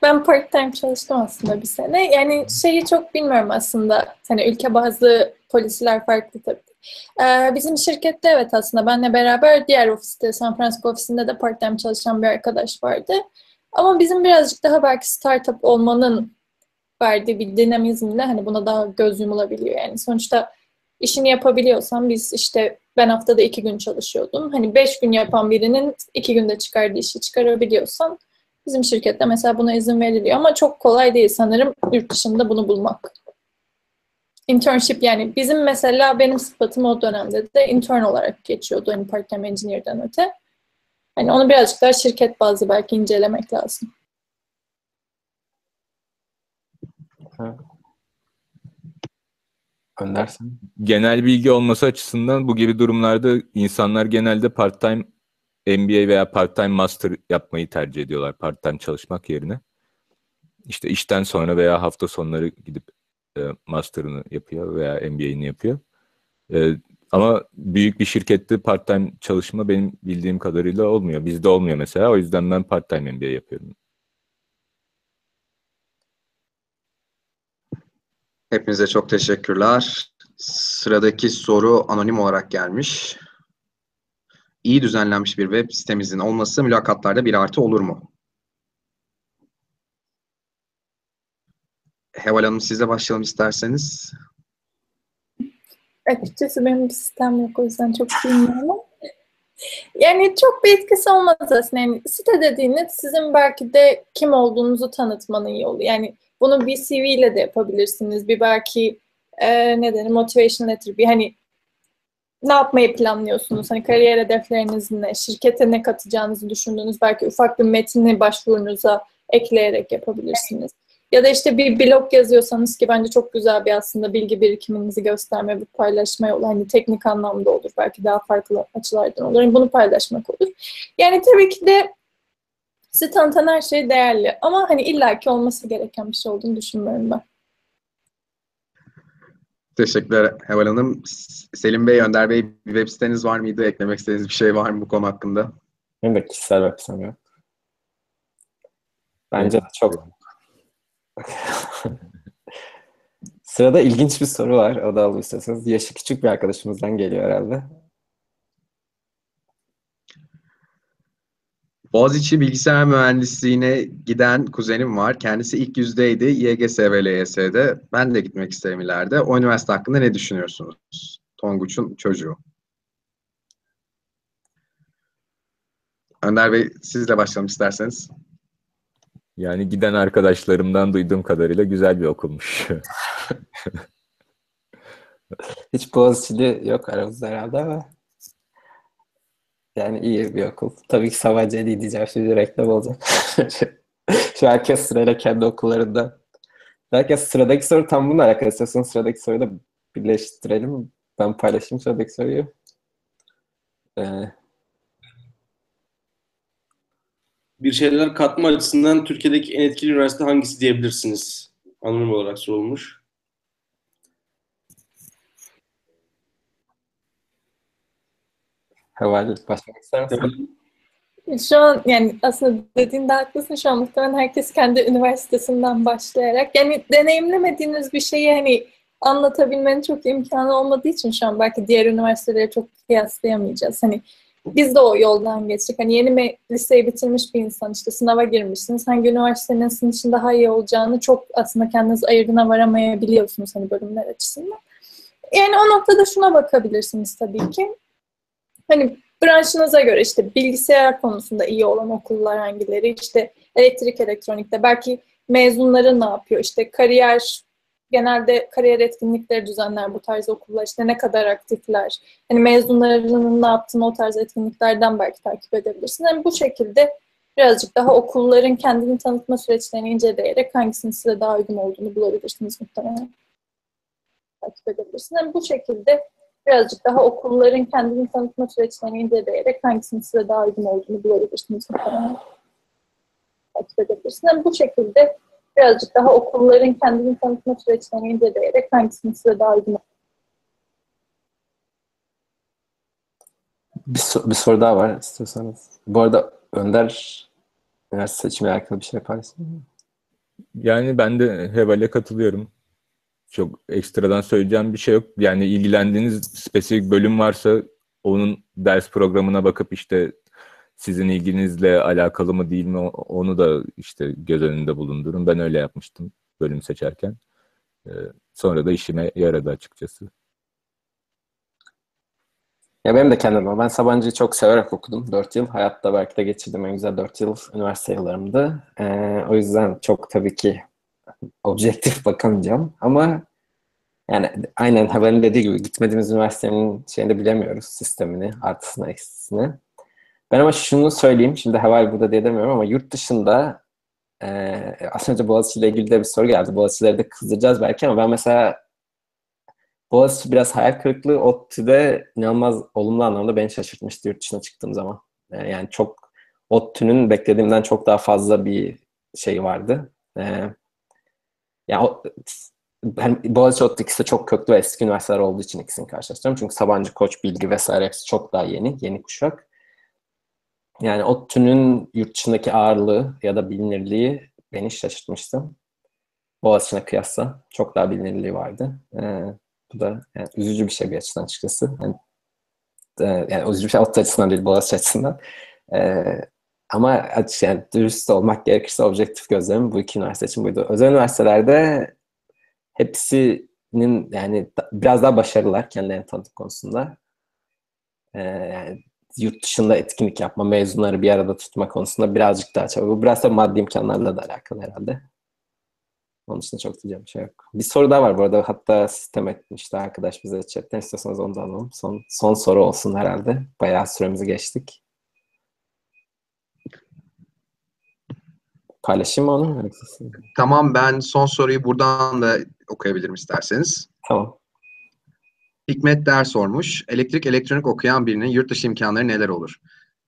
Ben part-time çalıştım aslında bir sene. Yani şeyi çok bilmiyorum aslında. Hani ülke bazı polisiler farklı tabii. Bizim şirkette evet aslında benle beraber diğer ofiste, San Francisco ofisinde de part-time çalışan bir arkadaş vardı. Ama bizim birazcık daha belki startup olmanın verdiği bir dinamizmle hani buna daha göz yumulabiliyor. Yani sonuçta işini yapabiliyorsan biz işte ben haftada 2 gün çalışıyordum. Hani 5 gün yapan birinin 2 günde çıkardığı işi çıkarabiliyorsan bizim şirkette mesela buna izin veriliyor, ama çok kolay değil sanırım yurt dışında bunu bulmak. Internship yani bizim mesela benim sıfatım o dönemde de intern olarak geçiyordu hani part-time engineer'den öte. Hani onu birazcık daha şirket bazlı belki incelemek lazım. Evet. Öndersen. Genel bilgi olması açısından bu gibi durumlarda insanlar genelde part-time MBA veya part-time master yapmayı tercih ediyorlar part-time çalışmak yerine. İşte işten sonra veya hafta sonları gidip master'ını yapıyor veya MBA'ini yapıyor. Ama büyük bir şirkette part-time çalışma benim bildiğim kadarıyla olmuyor. Bizde olmuyor mesela. O yüzden ben part-time MBA yapıyorum. Hepinize çok teşekkürler. Sıradaki soru anonim olarak gelmiş. İyi düzenlenmiş bir web sitemizin olması mülakatlarda bir artı olur mu? Heval Hanım, size başlayalım isterseniz. Açıkçası benim bir sistem yok, o yüzden çok bilmiyorum. Yani çok bir etkisi olmaz aslında. Yani site dediğiniz sizin belki de kim olduğunuzu tanıtmanın yolu. Yani bunu bir CV ile de yapabilirsiniz. Bir belki motivation letter, bir hani ne yapmayı planlıyorsunuz? Hani kariyer hedefleriniz ne? Şirkete ne katacağınızı düşündüğünüz belki ufak bir metni başvurunuza ekleyerek yapabilirsiniz. Ya da işte bir blog yazıyorsanız ki bence çok güzel bir aslında bilgi birikiminizi gösterme, bir paylaşma yolu. Hani teknik anlamda olur. Belki daha farklı açılardan olur. Yani bunu paylaşmak olur. Yani tabii ki de sizi tanıtan her şey değerli. Ama hani illaki olması gereken bir şey olduğunu düşünmüyorum ben. Teşekkürler Heval Hanım. Selim Bey, Önder Bey, bir web siteniz var mıydı? Eklemek istediğiniz bir şey var mı bu konu hakkında? Benim de kişisel web sitem yok. Bence de çok. Sırada ilginç bir soru var. O da alırsanız. Yaşı küçük bir arkadaşımızdan geliyor herhalde. Boğaziçi Bilgisayar Mühendisliği'ne giden kuzenim var. Kendisi ilk yüzdeydi YGS ve LYS'de. Ben de gitmek isterim ileride. O üniversite hakkında ne düşünüyorsunuz? Tonguç'un çocuğu. Önder Bey, sizle başlayalım isterseniz. Yani giden arkadaşlarımdan duyduğum kadarıyla güzel bir okulmuş. Hiç Boğaziçi'de yok aramızda herhalde ama. Yani iyi bir okul. Tabii ki Sabancı'yı diyeceğim. Şimdi reklam olacak. Şu herkes sırayla kendi okullarında. Herkes sıradaki soru tam bununla alakalı. İstiyorsanız sıradaki soruyu da birleştirelim. Ben paylaşayım sıradaki soruyu. Bir şeyler katma açısından Türkiye'deki en etkili üniversite hangisi diyebilirsiniz? Anonim olarak sorulmuş. Heval, başlamak ister misin? Şu an yani aslında dediğinde haklısın, şu an muhtemelen herkes kendi üniversitesinden başlayarak yani deneyimlemediğiniz bir şeyi hani anlatabilmenin çok imkanı olmadığı için şu an belki diğer üniversitelere çok kıyaslayamayacağız. Hani biz de o yoldan geçtik. Hani yeni liseyi bitirmiş bir insan işte sınava girmişsiniz. Hangi üniversitenin sizin için daha iyi olacağını çok aslında kendiniz ayırdına varamayabiliyorsunuz hani bölümler açısından. Yani o noktada şuna bakabilirsiniz tabii ki. Hani branşınıza göre işte bilgisayar konusunda iyi olan okullar hangileri, işte elektrik elektronikte belki mezunları ne yapıyor, işte kariyer, genelde kariyer etkinlikleri düzenler bu tarz okullar, işte ne kadar aktifler, hani mezunlarının ne yaptığını o tarz etkinliklerden belki takip edebilirsiniz. Yani bu şekilde birazcık daha okulların kendini tanıtma süreçlerini inceleyerek hangisinin size daha uygun olduğunu bulabilirsiniz muhtemelen. Takip edebilirsiniz. Yani bu şekilde birazcık daha okulların kendini tanıtma süreçlerini inceleyerek hangisinin size daha uygun olduğunu bulabilirsiniz. Takip edebilirsiniz. Bu şekilde birazcık daha okulların kendini tanıtma süreçlerini inceleyerek hangisini size daha uygun. Bir soru daha var istiyorsanız. Bu arada Önder üniversite seçimi hakkında bir şey yaparsın mı? Yani ben de Heval'e katılıyorum. Çok ekstradan söyleyeceğim bir şey yok. Yani ilgilendiğiniz spesifik bölüm varsa onun ders programına bakıp işte sizin ilginizle alakalı mı değil mi onu da işte göz önünde bulundurun. Ben öyle yapmıştım bölüm seçerken. Sonra da işime yaradı açıkçası. Ya benim de kendime. Ben Sabancı'yı çok severek okudum. 4 yıl. Hayatta belki de geçirdim en güzel 4 yıl üniversite yıllarımda. O yüzden çok tabii ki objektif bakamayacağım. Ama yani aynen Haber'in dediği gibi gitmediğimiz üniversitenin şeyini bilemiyoruz. Sistemini, artısını, eksisini. Ben ama şunu söyleyeyim, şimdi Heval burada diye demiyorum ama yurt dışında az önce Boğaziçi ile ilgili de bir soru geldi. Boğaziçi'leri de kızdıracağız belki ama ben mesela Boğaziçi biraz hayal kırıklığı, ODTÜ'de inanılmaz olumlu anlamda beni şaşırtmıştı yurt dışına çıktığım zaman. Yani çok ODTÜ'nün beklediğimden çok daha fazla bir şey vardı. Yani Boğaziçi ODTÜ ikisi de çok köklü ve eski üniversiteler olduğu için ikisini karşılaştırıyorum. Çünkü Sabancı, Koç, Bilgi vesaire hepsi çok daha yeni kuşak. Yani ODTÜ'nün yurt dışındaki ağırlığı ya da bilinirliği beni şaşırtmıştı. Boğaziçi'ne kıyasla çok daha bilinirliği vardı. Bu da yani üzücü bir şey bir açıdan açıkçası. Yani üzücü bir şey ODTÜ açısından değil, Boğaziçi açısından. Ama yani dürüst olmak gerekirse objektif gözlemim bu iki üniversite için buydu. Özel üniversitelerde hepsinin yani biraz daha başarılılar kendilerini tanıtım konusunda. Yani yurt dışında etkinlik yapma, mezunları bir arada tutma konusunda birazcık daha çabuk. Bu biraz da maddi imkanlarla da alakalı herhalde. Onun için çok diyeceğim bir şey yok. Bir soru daha var bu arada. Hatta sistem etmişti arkadaş bize chatten. İstiyorsanız onu da alalım. Son soru olsun herhalde. Bayağı süremizi geçtik. Paylaşayım mı onu? Tamam, ben son soruyu buradan da okuyabilirim isterseniz. Tamam. Hikmet Der sormuş. Elektrik elektronik okuyan birinin yurt dışı imkanları neler olur?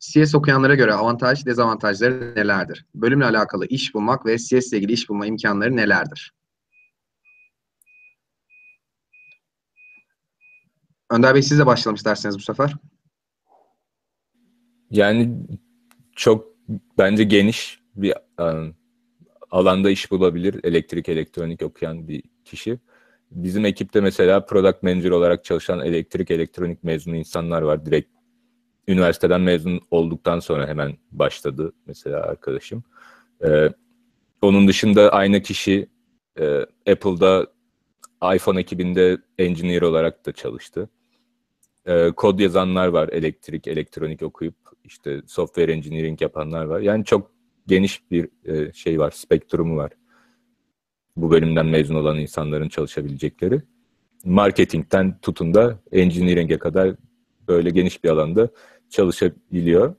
CS okuyanlara göre avantaj, dezavantajları nelerdir? Bölümle alakalı iş bulmak ve CS ile ilgili iş bulma imkanları nelerdir? Önder Bey, siz de başlayalım isterseniz bu sefer. Yani çok bence geniş bir alanda iş bulabilir elektrik elektronik okuyan bir kişi. Bizim ekipte mesela product manager olarak çalışan elektrik elektronik mezunu insanlar var. Direkt üniversiteden mezun olduktan sonra hemen başladı mesela arkadaşım. Onun dışında aynı kişi Apple'da iPhone ekibinde engineer olarak da çalıştı. Kod yazanlar var, elektrik elektronik okuyup işte software engineering yapanlar var. Yani çok geniş bir şey var, spektrumu var. Bu bölümden mezun olan insanların çalışabilecekleri. Marketingten tutun da engineering'e kadar böyle geniş bir alanda çalışabiliyor.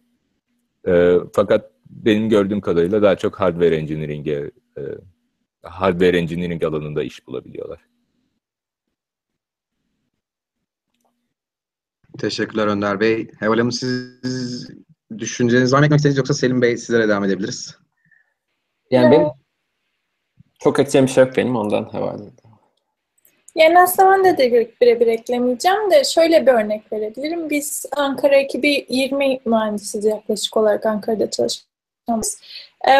Fakat benim gördüğüm kadarıyla daha çok hardware engineering alanında iş bulabiliyorlar. Teşekkürler Önder Bey. Heval Hanım, siz düşünceniz var mı, eklemek istediğiniz, yoksa Selim Bey sizlere devam edebiliriz. Yani benim çok ekleyeceğim bir şey yok benim, ondan havale edeyim. Yani aslında ben de birebir eklemeyeceğim de şöyle bir örnek verebilirim. Biz Ankara ekibi 20 mühendisiz yaklaşık olarak Ankara'da çalışıyoruz.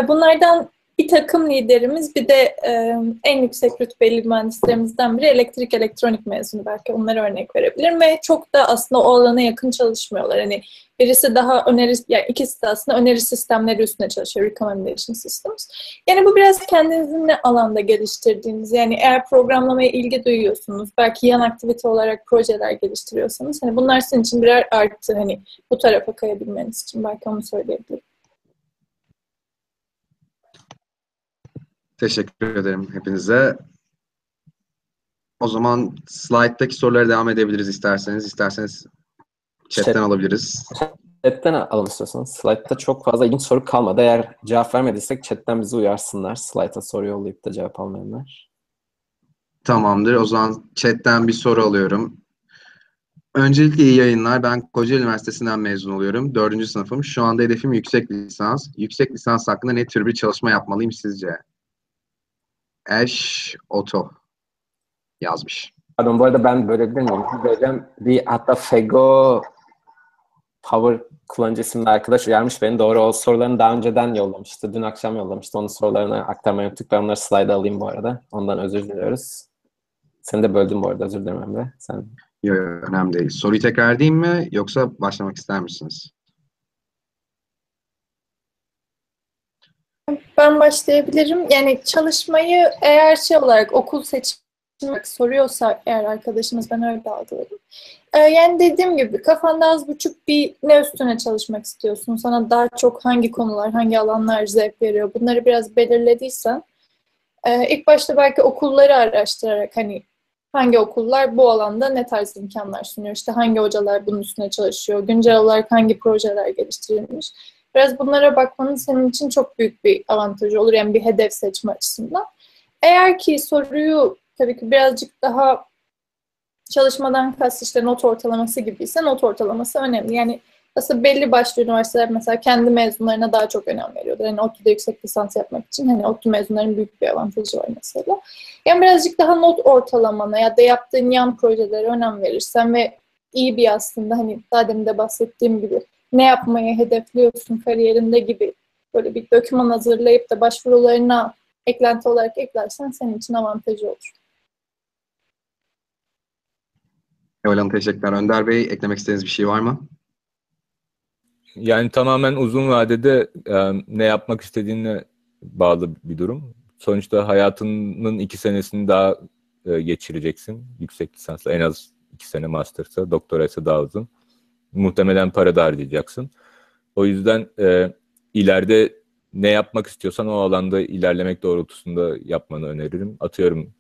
Bunlardan bir takım liderimiz, bir de en yüksek rütbeli mühendislerimizden biri elektrik elektronik mezunu, belki onlara örnek verebilirim ve çok da aslında o alana yakın çalışmıyorlar. Hani birisi daha yani ikisi de aslında öneri sistemleri üstüne çalışıyor, recommendation systems. Yani bu biraz kendinizin ne alanda geliştirdiğiniz, yani eğer programlamaya ilgi duyuyorsunuz, belki yan aktivite olarak projeler geliştiriyorsanız, hani bunlar sizin için birer artı, hani bu tarafa kayabilmeniz için belki onu söyleyebilirim. Teşekkür ederim hepinize. O zaman slayttaki sorulara devam edebiliriz isterseniz. İsterseniz chatten alabiliriz. Chatten alalım istiyorsanız. Slide'da çok fazla ilginç soru kalmadı. Eğer cevap vermediysek chatten bizi uyarsınlar. Slide'a soru yollayıp da cevap almayanlar. Tamamdır. O zaman chatten bir soru alıyorum. Öncelikle iyi yayınlar. Ben Kocaeli Üniversitesi'nden mezun oluyorum. 4. sınıfım. Şu anda hedefim yüksek lisans. Yüksek lisans hakkında ne tür bir çalışma yapmalıyım sizce? Ash Oto yazmış. Pardon, bu arada ben bölebilir miyim? Bir hatta Fego Power kullanıcı isimli arkadaş uyarmış beni. Doğru, o sorularını daha önceden yollamıştı. Dün akşam yollamıştı. Onun sorularını aktarmayı unuttuk. Ben onları slide'a alayım bu arada. Ondan özür diliyoruz. Seni de böldüm bu arada. Özür dilerim Emre. Sen... Yok, önemli değil. Soruyu tekrar edeyim mi? Yoksa başlamak ister misiniz? Ben başlayabilirim. Yani çalışmayı eğer şey olarak okul seçmek soruyorsa eğer arkadaşımız, ben öyle algıladım. Yani dediğim gibi kafanda az buçuk bir ne üstüne çalışmak istiyorsun, sana daha çok hangi konular, hangi alanlar zevk veriyor, bunları biraz belirlediysen ilk başta belki okulları araştırarak hani hangi okullar bu alanda ne tarz imkanlar sunuyor, işte hangi hocalar bunun üstüne çalışıyor, güncel olarak hangi projeler geliştirilmiş. Biraz bunlara bakmanın senin için çok büyük bir avantajı olur. Yani bir hedef seçme açısından. Eğer ki soruyu tabii ki birazcık daha çalışmadan kast işte not ortalaması gibiyse not ortalaması önemli. Yani aslında belli başlı üniversiteler mesela kendi mezunlarına daha çok önem veriyorlar. Yani ODTÜ'de yüksek lisans yapmak için hani ODTÜ mezunların büyük bir avantajı var mesela. Yani birazcık daha not ortalamana ya da yaptığın yan projelere önem verirsen ve iyi bir aslında hani daha demin de bahsettiğim gibi ne yapmayı hedefliyorsun kariyerinde gibi böyle bir doküman hazırlayıp da başvurularına eklenti olarak eklersen senin için avantajı olur. Evet hanım, teşekkürler. Önder Bey, eklemek istediğiniz bir şey var mı? Yani tamamen uzun vadede ne yapmak istediğine bağlı bir durum. Sonuçta hayatının 2 senesini daha geçireceksin. Yüksek lisansla en az 2 sene master'sa, doktoraysa daha uzun. Muhtemelen para da harcayacaksın. O yüzden ileride ne yapmak istiyorsan o alanda ilerlemek doğrultusunda yapmanı öneririm. Atıyorum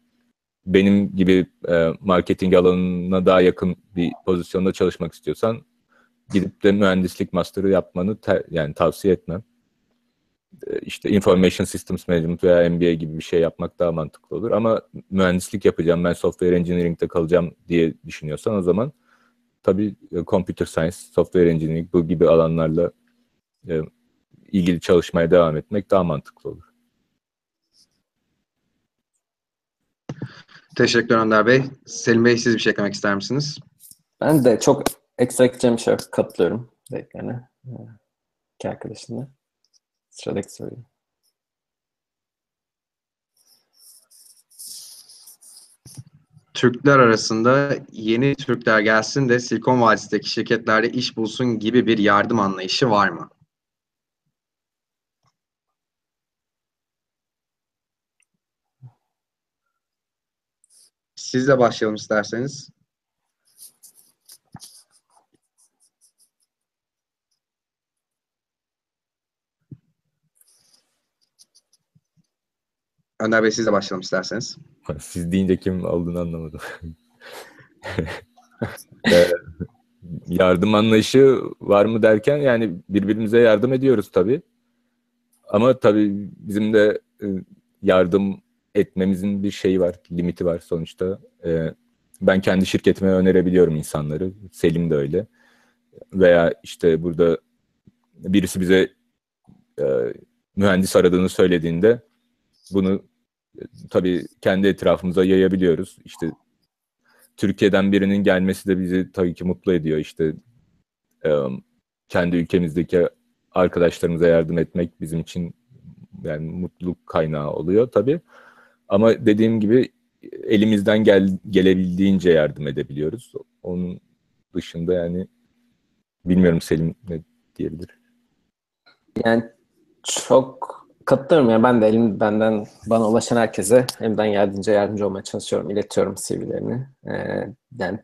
benim gibi marketing alanına daha yakın bir pozisyonda çalışmak istiyorsan gidip de mühendislik master'ı yapmanı yani tavsiye etmem. İşte Information Systems Management veya MBA gibi bir şey yapmak daha mantıklı olur. Ama mühendislik yapacağım, ben software engineering'de kalacağım diye düşünüyorsan o zaman tabii computer science, software engineering bu gibi alanlarla ilgili çalışmaya devam etmek daha mantıklı olur. Teşekkürler Önder Bey. Selim Bey, siz bir şey eklemek ister misiniz? Ben de çok ekstra ekleyeceğim şey katılıyorum. Yani, iki arkadaşımla. Sıradaki soruyu. Türkler arasında yeni Türkler gelsin de Silikon Vadisi'ndeki şirketlerde iş bulsun gibi bir yardım anlayışı var mı? Sizle başlayalım isterseniz. Önder Bey, sizle başlayalım isterseniz. Siz deyince kim olduğunu anlamadım. Yardım anlayışı var mı derken yani birbirimize yardım ediyoruz tabii. Ama tabii bizim de yardım etmemizin bir şeyi var, limiti var sonuçta. Ben kendi şirketime önerebiliyorum insanları. Selim de öyle. Veya işte burada birisi bize mühendis aradığını söylediğinde bunu tabii kendi etrafımıza yayabiliyoruz. İşte Türkiye'den birinin gelmesi de bizi tabii ki mutlu ediyor. İşte kendi ülkemizdeki arkadaşlarımıza yardım etmek bizim için yani mutluluk kaynağı oluyor tabii. Ama dediğim gibi elimizden gelebildiğince yardım edebiliyoruz. Onun dışında yani bilmiyorum, Selim ne diyebilir? Yani çok katılıyorum ya, ben de bana ulaşan herkese elimden geldiğince yardımcı olmaya çalışıyorum, iletiyorum CV'lerini. Yani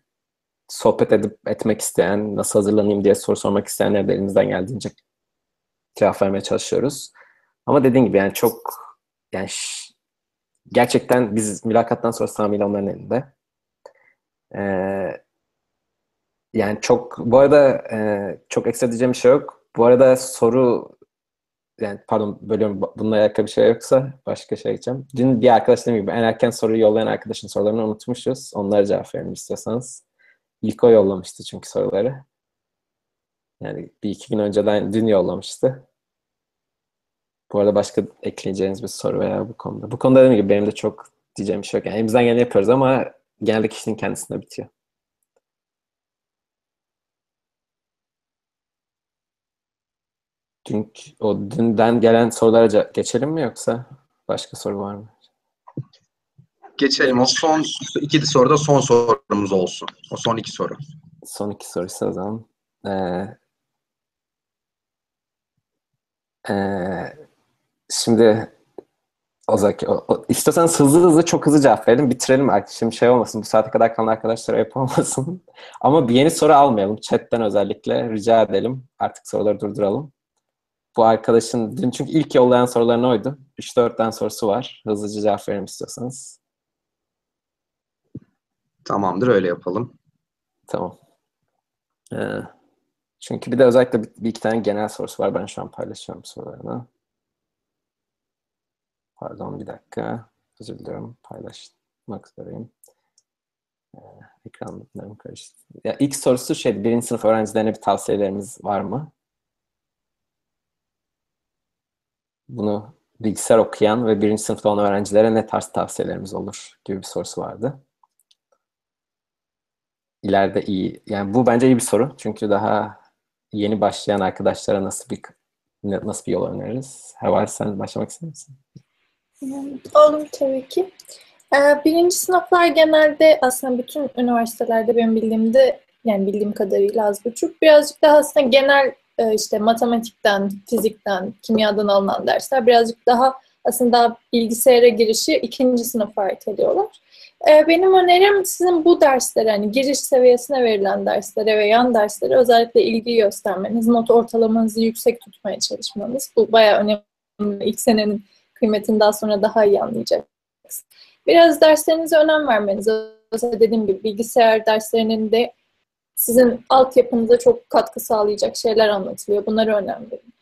sohbet etmek isteyen, nasıl hazırlanayım diye soru sormak isteyenlere de elimizden geldiğince cevap vermeye çalışıyoruz. Ama dediğim gibi yani çok yani gerçekten biz mülakattan sonra tamamıyla onların elinde. Yani çok bu arada çok ekstra diyeceğim bir şey yok. Bu arada soru yani pardon bölüyorum, bununla alakalı bir şey yoksa başka şey diyeceğim. Dün bir arkadaş dediğim gibi en erken soruyu yollayan arkadaşın sorularını unutmuşuz. Onlara cevap verelim istiyorsanız. İlk o yollamıştı çünkü soruları. Yani bir iki gün önceden dün yollamıştı. Bu arada başka ekleyeceğiniz bir soru veya bu konuda? Bu konuda dediğim gibi benim de çok diyeceğim bir şey yok. Yani elimizden geleni yapıyoruz ama genelde kişinin kendisinde bitiyor. Dünden gelen sorulara geçelim mi yoksa başka soru var mı? Geçelim. O son iki soruda son sorumuz olsun. O son iki soru. Son iki soruysa o zaman. Şimdi istiyorsanız hızlı çok hızlı cevap verelim. Bitirelim artık. Şimdi şey olmasın. Bu saate kadar kalan arkadaşlara ayıp olmasın. Ama bir yeni soru almayalım. Chatten özellikle rica edelim. Artık soruları durduralım. Bu arkadaşın dün çünkü ilk yollayan soruların oydu. 3-4 tane sorusu var. Hızlıca cevap verelim istiyorsanız. Tamamdır, öyle yapalım. Tamam. Çünkü bir de özellikle bir iki tane genel sorusu var. Ben şu an paylaşıyorum sorularını. Pardon bir dakika. Özür diliyorum. Paylaşmak üzereyim. Ekranlarım karıştı. Ya, ilk sorusu şeydi. 1. sınıf öğrencilerine bir tavsiyelerimiz var mı? Bunu bilgisayar okuyan ve 1. sınıfta olan öğrencilere ne tarz tavsiyelerimiz olur gibi bir sorusu vardı. İleride iyi. Yani bu bence iyi bir soru. Çünkü daha yeni başlayan arkadaşlara nasıl bir yol öneririz? Heval, sen başlamak ister misin? Olur tabii ki. 1. sınıflar genelde aslında bütün üniversitelerde benim bildiğimde, yani bildiğim kadarıyla az buçuk, birazcık daha aslında genel işte matematikten, fizikten, kimyadan alınan dersler birazcık daha aslında bilgisayara girişi 2. sınıfa erteliyorlar. Benim önerim sizin bu derslere, hani giriş seviyesine verilen derslere ve yan derslere özellikle ilgi göstermeniz, not ortalamanızı yüksek tutmaya çalışmanız. Bu bayağı önemli. İlk senenin kıymetini daha sonra daha iyi anlayacaksınız. Biraz derslerinize önem vermeniz. Özellikle dediğim gibi bilgisayar derslerinin de sizin altyapınıza çok katkı sağlayacak şeyler anlatılıyor. Bunlara önem verin.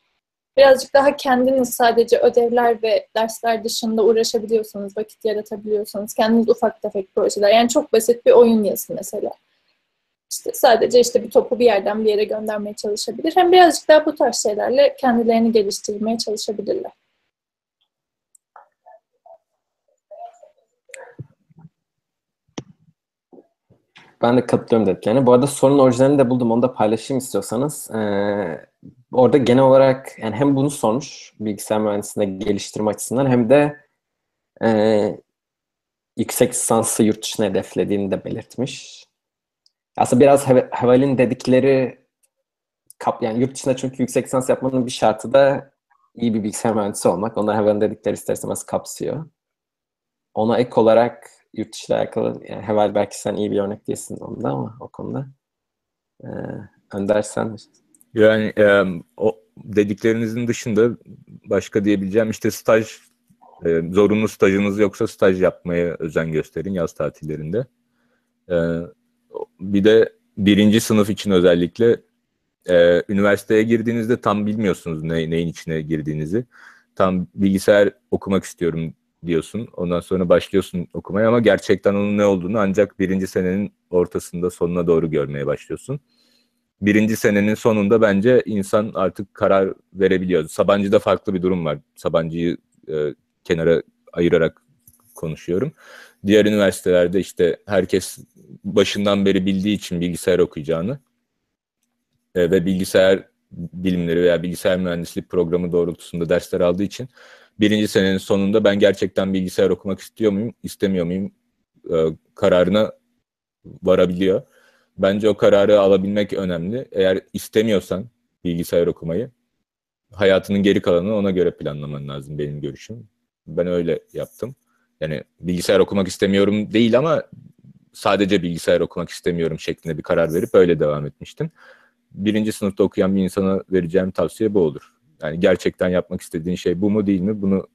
Birazcık daha kendiniz sadece ödevler ve dersler dışında uğraşabiliyorsanız, vakit yaratabiliyorsanız, kendiniz ufak tefek projeler, yani çok basit bir oyun yazın mesela. İşte sadece işte bir topu bir yerden bir yere göndermeye çalışabilir. Hem birazcık daha bu tarz şeylerle kendilerini geliştirmeye çalışabilirler. Ben de katılıyorum dediklerine. Bu arada sorunun orijinalini de buldum. Onu da paylaşayım istiyorsanız. Orada genel olarak yani hem bunu sormuş bilgisayar mühendisliğinde geliştirme açısından hem de yüksek lisansı yurt dışına hedeflediğini de belirtmiş. Aslında biraz Heval'in dedikleri yani yurt dışında çünkü yüksek lisans yapmanın bir şartı da iyi bir bilgisayar mühendisi olmak. Onlar Heval'in dedikleri isterseniz kapsıyor. Ona ek olarak yurt dışı ile alakalı, yani Heval belki sen iyi bir örnek değilsin onda ama o konuda Önder sen. Yani o dediklerinizin dışında başka diyebileceğim işte staj, zorunlu stajınız yoksa staj yapmaya özen gösterin yaz tatillerinde. Bir de 1. sınıf için özellikle üniversiteye girdiğinizde tam bilmiyorsunuz neyin içine girdiğinizi. Tam bilgisayar okumak istiyorum diyorsun. Ondan sonra başlıyorsun okumaya ama gerçekten onun ne olduğunu ancak 1. senenin ortasında sonuna doğru görmeye başlıyorsun. 1. senenin sonunda bence insan artık karar verebiliyor. Sabancı'da farklı bir durum var. Sabancı'yı kenara ayırarak konuşuyorum. Diğer üniversitelerde işte herkes başından beri bildiği için bilgisayar okuyacağını ve bilgisayar bilimleri veya bilgisayar mühendisliği programı doğrultusunda dersler aldığı için 1. senenin sonunda ben gerçekten bilgisayar okumak istiyor muyum, istemiyor muyum kararına varabiliyor. Bence o kararı alabilmek önemli. Eğer istemiyorsan bilgisayar okumayı, hayatının geri kalanını ona göre planlaman lazım benim görüşüm. Ben öyle yaptım. Yani bilgisayar okumak istemiyorum değil ama sadece bilgisayar okumak istemiyorum şeklinde bir karar verip öyle devam etmiştim. 1. sınıfta okuyan bir insana vereceğim tavsiye bu olur. Yani gerçekten yapmak istediğin şey bu mu değil mi? Bunu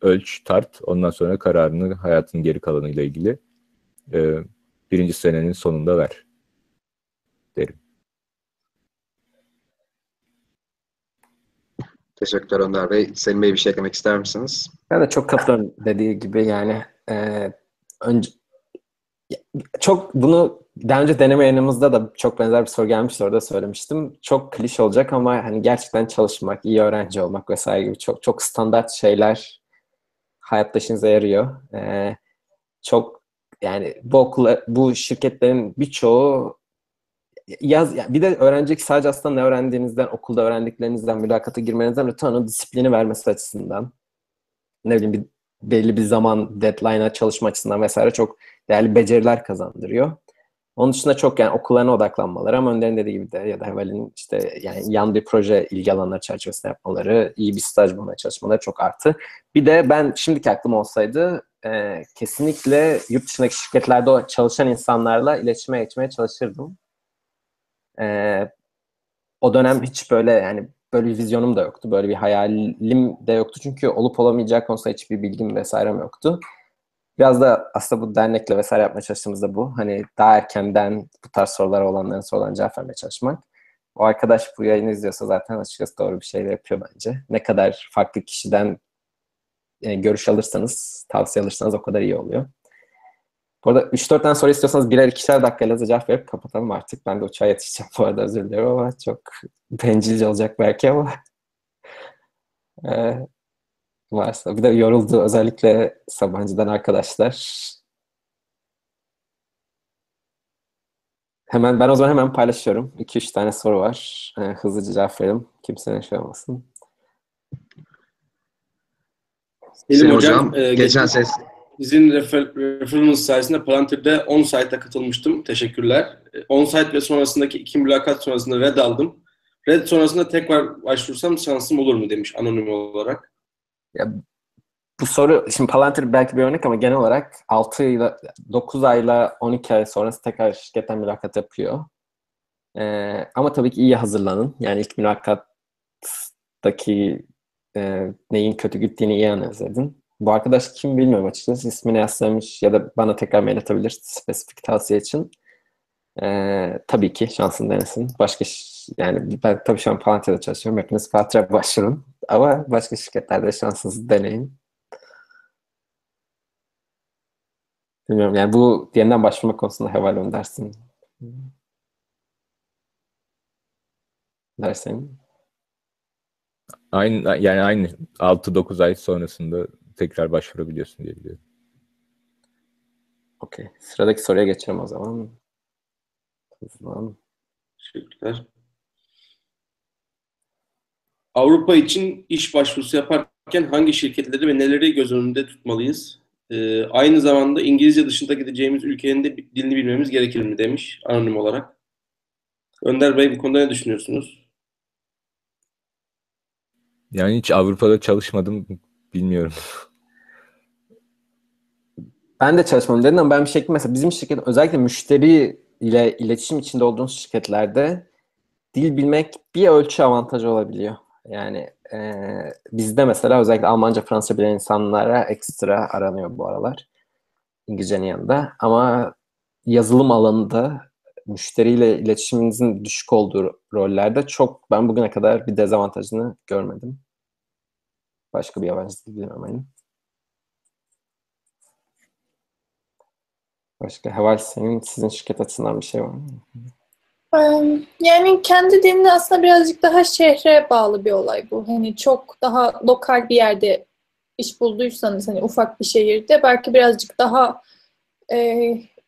ölç, tart. Ondan sonra kararını hayatın geri kalanıyla ilgili 1. senenin sonunda ver derim. Teşekkürler Önder Bey. Selim Bey bir şey eklemek ister misiniz? Ben de çok katılıyorum dediği gibi yani önce çok bunu daha önce deneme yayınımızda da çok benzer bir soru gelmişti, orada söylemiştim. Çok klişe olacak ama hani gerçekten çalışmak, iyi öğrenci olmak vesaire gibi çok çok standart şeyler hayatta işinize yarıyor. Çok yani bu okula, bu şirketlerin birçoğu bir de öğrencilik sadece aslında ne öğrendiğinizden, okulda öğrendiklerinizden, mülakata girmenizden öte onun disiplini vermesi açısından, ne bileyim bir belli bir zaman deadline'a çalışma açısından vesaire çok değerli beceriler kazandırıyor. Onun dışında çok yani okullarına odaklanmaları, ama Önder'in dediği gibi de ya da Heval'in işte yani yan bir proje ilgi alanları çerçevesinde yapmaları, iyi bir staj bulmaya çalışmaları çok artı. Bir de ben şimdiki aklım olsaydı kesinlikle yurt dışındaki şirketlerde çalışan insanlarla iletişime geçmeye çalışırdım. O dönem hiç böyle yani böyle bir vizyonum da yoktu, böyle bir hayalim de yoktu çünkü olup olamayacağı konusunda hiçbir bilgim vesairem yoktu. Biraz da aslında bu dernekle vesaire yapmaya çalıştığımızda bu. Hani daha erkenden bu tarz sorular olanların sorularına cevap vermeye çalışmak. O arkadaş bu yayını izliyorsa zaten açıkçası doğru bir şey de yapıyor bence. Ne kadar farklı kişiden görüş alırsanız, tavsiye alırsanız o kadar iyi oluyor. Bu arada 3-4 tane soru istiyorsanız birer ikişer dakikayla cevap verip kapatalım artık. Ben de uçağa yetişeceğim bu arada, özür dilerim ama çok bencilce olacak belki ama. Varsa. Bir de yoruldu özellikle Sabancı'dan arkadaşlar. Hemen ben o zaman hemen paylaşıyorum. 2-3 tane soru var. Hızlıca cevap verelim. Kimsenin şey olmasın. Selim hocam, geçen ses. Sizin referans sayesinde Palantir'de 10 site'e katılmıştım. Teşekkürler. 10 site ve sonrasındaki 2 mülakat sonrasında red aldım. Red sonrasında tekrar başvursam şansım olur mu demiş anonim olarak. Ya, bu soru, şimdi Palantir belki bir örnek ama genel olarak 9 ayla 12 ay sonrası tekrar şirketten mülakat yapıyor. Ama tabii ki iyi hazırlanın. Yani ilk mülakattaki neyin kötü gittiğini iyi analiz edin. Bu arkadaş kim bilmiyorum açıkçası. İsmini yazmış ya da bana tekrar mail atabilir spesifik tavsiye için. Tabii ki şansını denesin. Başka yani ben tabii şu an Palantir'de çalışıyorum. Hepiniz Palantir'e başvurun. Ama başka şirketlerde şansınızı deneyin. Bilmiyorum yani bu yeniden başvurma konusunda Heval Önder'sin. Dersin. Aynı yani aynı 6-9 ay sonrasında tekrar başvurabiliyorsun diye biliyorum. Okey. Sıradaki soruya geçelim o zaman. Hızlan. Teşekkürler. Avrupa için iş başvurusu yaparken hangi şirketleri ve neleri göz önünde tutmalıyız? Aynı zamanda İngilizce dışında gideceğimiz ülkenin de dilini bilmemiz gerekir mi demiş anonim olarak. Önder Bey bu konuda ne düşünüyorsunuz? Yani hiç Avrupa'da çalışmadım, bilmiyorum. Ben de çalışmadım dedim ama ben bir şekilde mesela bizim şirket özellikle müşteri ile iletişim içinde olduğunuz şirketlerde dil bilmek bir ölçü avantajı olabiliyor. Yani bizde mesela özellikle Almanca, Fransızca bilen insanlara ekstra aranıyor bu aralar. İngilizcenin yanında. Ama yazılım alanında müşteriyle iletişiminizin düşük olduğu rollerde çok ben bugüne kadar bir dezavantajını görmedim. Başka bir yabancı dil bilmemenin. Başka Heval sizin şirket açısından bir şey var mı? Yani kendi diline aslında birazcık daha şehre bağlı bir olay bu. Hani çok daha lokal bir yerde iş bulduysanız hani ufak bir şehirde belki birazcık daha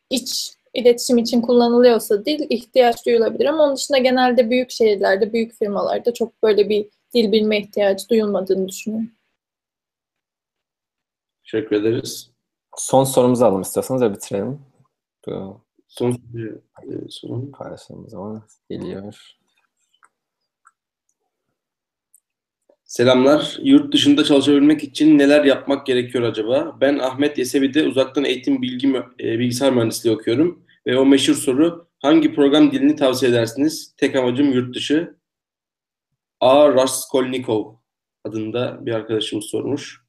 iç iletişim için kullanılıyorsa dil ihtiyaç duyulabilir ama onun dışında genelde büyük şehirlerde, büyük firmalarda çok böyle bir dil bilme ihtiyacı duyulmadığını düşünüyorum. Teşekkür ederiz. Son sorumuzu alalım istiyorsanız da bitirelim. Son bir sorun paylaştığımız zaman geliyor. Selamlar. Yurt dışında çalışabilmek için neler yapmak gerekiyor acaba? Ben Ahmet Yesevi'de uzaktan eğitim bilgisayar mühendisliği okuyorum. Ve o meşhur soru, hangi program dilini tavsiye edersiniz? Tek amacım yurt dışı. A. Raskolnikov adında bir arkadaşımız sormuş.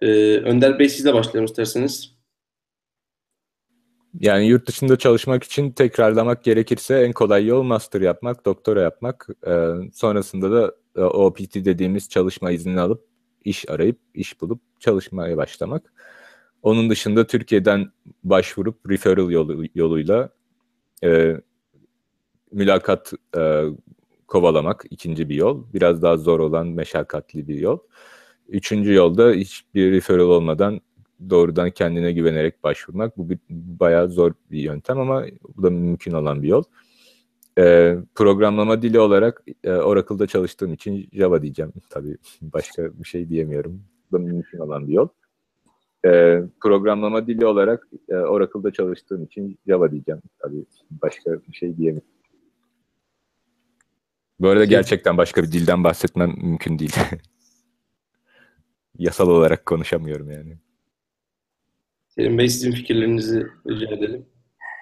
Önder Bey sizle başlayalım isterseniz. Yani yurt dışında çalışmak için tekrarlamak gerekirse en kolay yol master yapmak, doktora yapmak. Sonrasında da OPT dediğimiz çalışma izni alıp, iş arayıp, iş bulup çalışmaya başlamak. Onun dışında Türkiye'den başvurup referral yoluyla mülakat kovalamak ikinci bir yol. Biraz daha zor olan, meşakkatli bir yol. Üçüncü yolda hiçbir referral olmadan doğrudan kendine güvenerek başvurmak. Bu bayağı zor bir yöntem ama bu da mümkün olan bir yol. Programlama dili olarak Oracle'da çalıştığım için Java diyeceğim. Tabii başka bir şey diyemiyorum. Bu da mümkün olan bir yol. Programlama dili olarak Oracle'da çalıştığım için Java diyeceğim. Tabii başka bir şey diyemiyorum. Bu arada gerçekten başka bir dilden bahsetmem mümkün değil. Yasal olarak konuşamıyorum yani. Selim Bey, sizin fikirlerinizi rica edelim.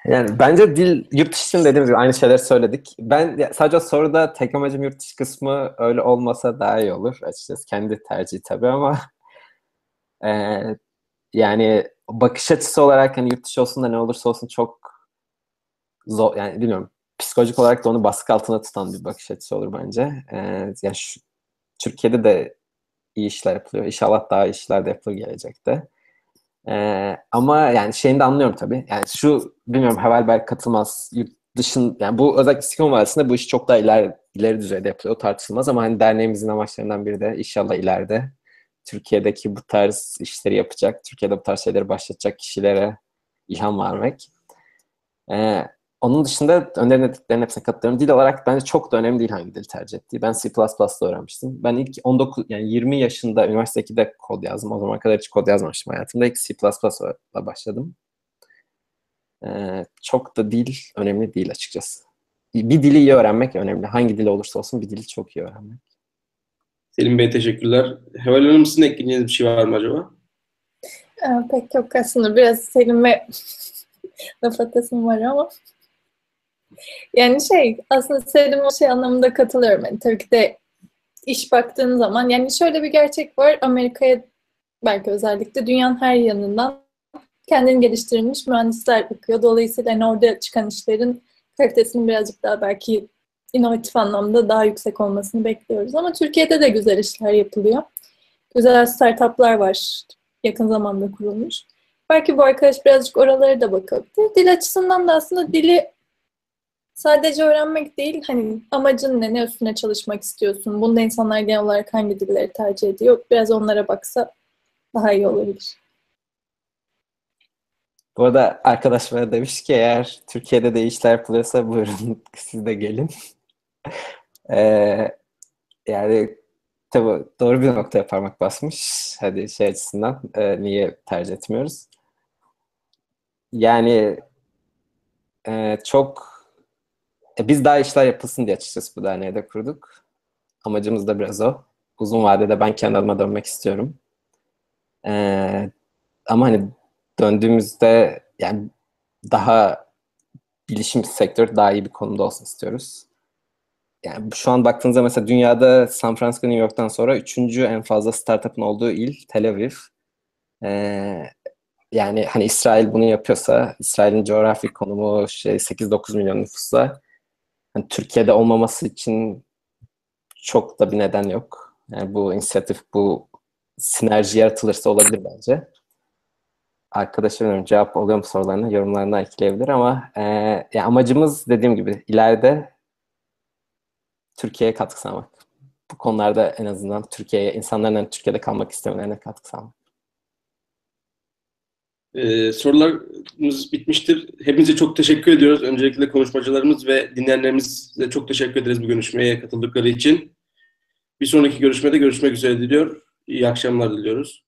Yani bence dil, yurt dışı için dediğimiz gibi aynı şeyler söyledik. Ben sadece soruda tek amacım yurt dışı kısmı öyle olmasa daha iyi olur. Açıkçası kendi tercihi tabii ama yani bakış açısı olarak hani yurt dışı olsun da ne olursa olsun çok zor, yani bilmiyorum. Psikolojik olarak da onu baskı altında tutan bir bakış açısı olur bence. Yani şu, Türkiye'de de iyi işler yapılıyor. İnşallah daha iyi işler de yapılır gelecekte. Ama yani şeyini de anlıyorum tabii. Yani şu, bilmiyorum, Heval belki katılmaz. Yani bu özellikle Silikon Vadisi'nde bu iş çok daha ileri düzeyde yapılıyor. O tartışılmaz ama hani derneğimizin amaçlarından biri de inşallah ileride Türkiye'deki bu tarz işleri yapacak, Türkiye'de bu tarz şeyleri başlatacak kişilere ilham vermek. Onun dışında önerilediklerinin hepsine katılıyorum. Dil olarak bence çok da önemli değil hangi dil tercih ettiği. Ben C++'da öğrenmiştim. Ben ilk 20 yaşında üniversitede de kod yazdım. O zaman kadar hiç kod yazmamıştım hayatımda. İlk C++'la başladım. Çok da dil önemli değil açıkçası. Bir dili iyi öğrenmek önemli. Hangi dil olursa olsun bir dili çok iyi öğrenmek. Selim Bey, teşekkürler. Heval Hanım, sizin ekleyeceğiniz bir şey var mı acaba? Pek yok aslında. Biraz Selim Bey laf atasım var ama... Yani aslında Selim o anlamında katılıyorum. Yani tabii ki de iş baktığın zaman, yani şöyle bir gerçek var. Amerika'ya belki özellikle dünyanın her yanından kendini geliştirilmiş mühendisler bakıyor. Dolayısıyla yani orada çıkan işlerin kalitesinin birazcık daha belki inovatif anlamda daha yüksek olmasını bekliyoruz. Ama Türkiye'de de güzel işler yapılıyor. Güzel startuplar var, yakın zamanda kurulmuş. Belki bu arkadaş birazcık oralara da bakabilir. Dil açısından da aslında dili sadece öğrenmek değil, hani amacın ne üstüne çalışmak istiyorsun, bunda insanlar genel olarak hangi dilleri tercih ediyor, biraz onlara baksa daha iyi olabilir. Bu arada arkadaş bana demiş ki eğer Türkiye'de de işler yapılıyorsa buyurun siz de gelin. Yani tabii doğru bir noktaya parmak basmış, hadi açısından niye tercih etmiyoruz. Yani çok... Biz daha işler yapılsın diye açıkçası bu derneği de kurduk. Amacımız da biraz o. Uzun vadede ben kendi adıma dönmek istiyorum. Ama hani döndüğümüzde yani daha bilişim sektörü daha iyi bir konumda olsun istiyoruz. Yani şu an baktığınızda mesela dünyada San Francisco, New York'tan sonra 3. en fazla startup'ın olduğu il Tel Aviv. Yani hani İsrail bunu yapıyorsa, İsrail'in coğrafi konumu 8-9 milyon nüfusla, yani Türkiye'de olmaması için çok da bir neden yok. Yani bu inisiyatif, bu sinerji yaratılırsa olabilir bence. Arkadaşlarım cevap oluyor mu sorularına, yorumlarına ekleyebilir ama yani amacımız dediğim gibi ileride Türkiye'ye katkı sağlamak. Bu konularda en azından Türkiye'ye, insanların Türkiye'de kalmak istemelerine katkı sağlamak. Sorularımız bitmiştir. Hepinize çok teşekkür ediyoruz. Öncelikle konuşmacılarımız ve dinleyenlerimize çok teşekkür ederiz bu görüşmeye katıldıkları için. Bir sonraki görüşmede görüşmek üzere diliyor. İyi akşamlar diliyoruz.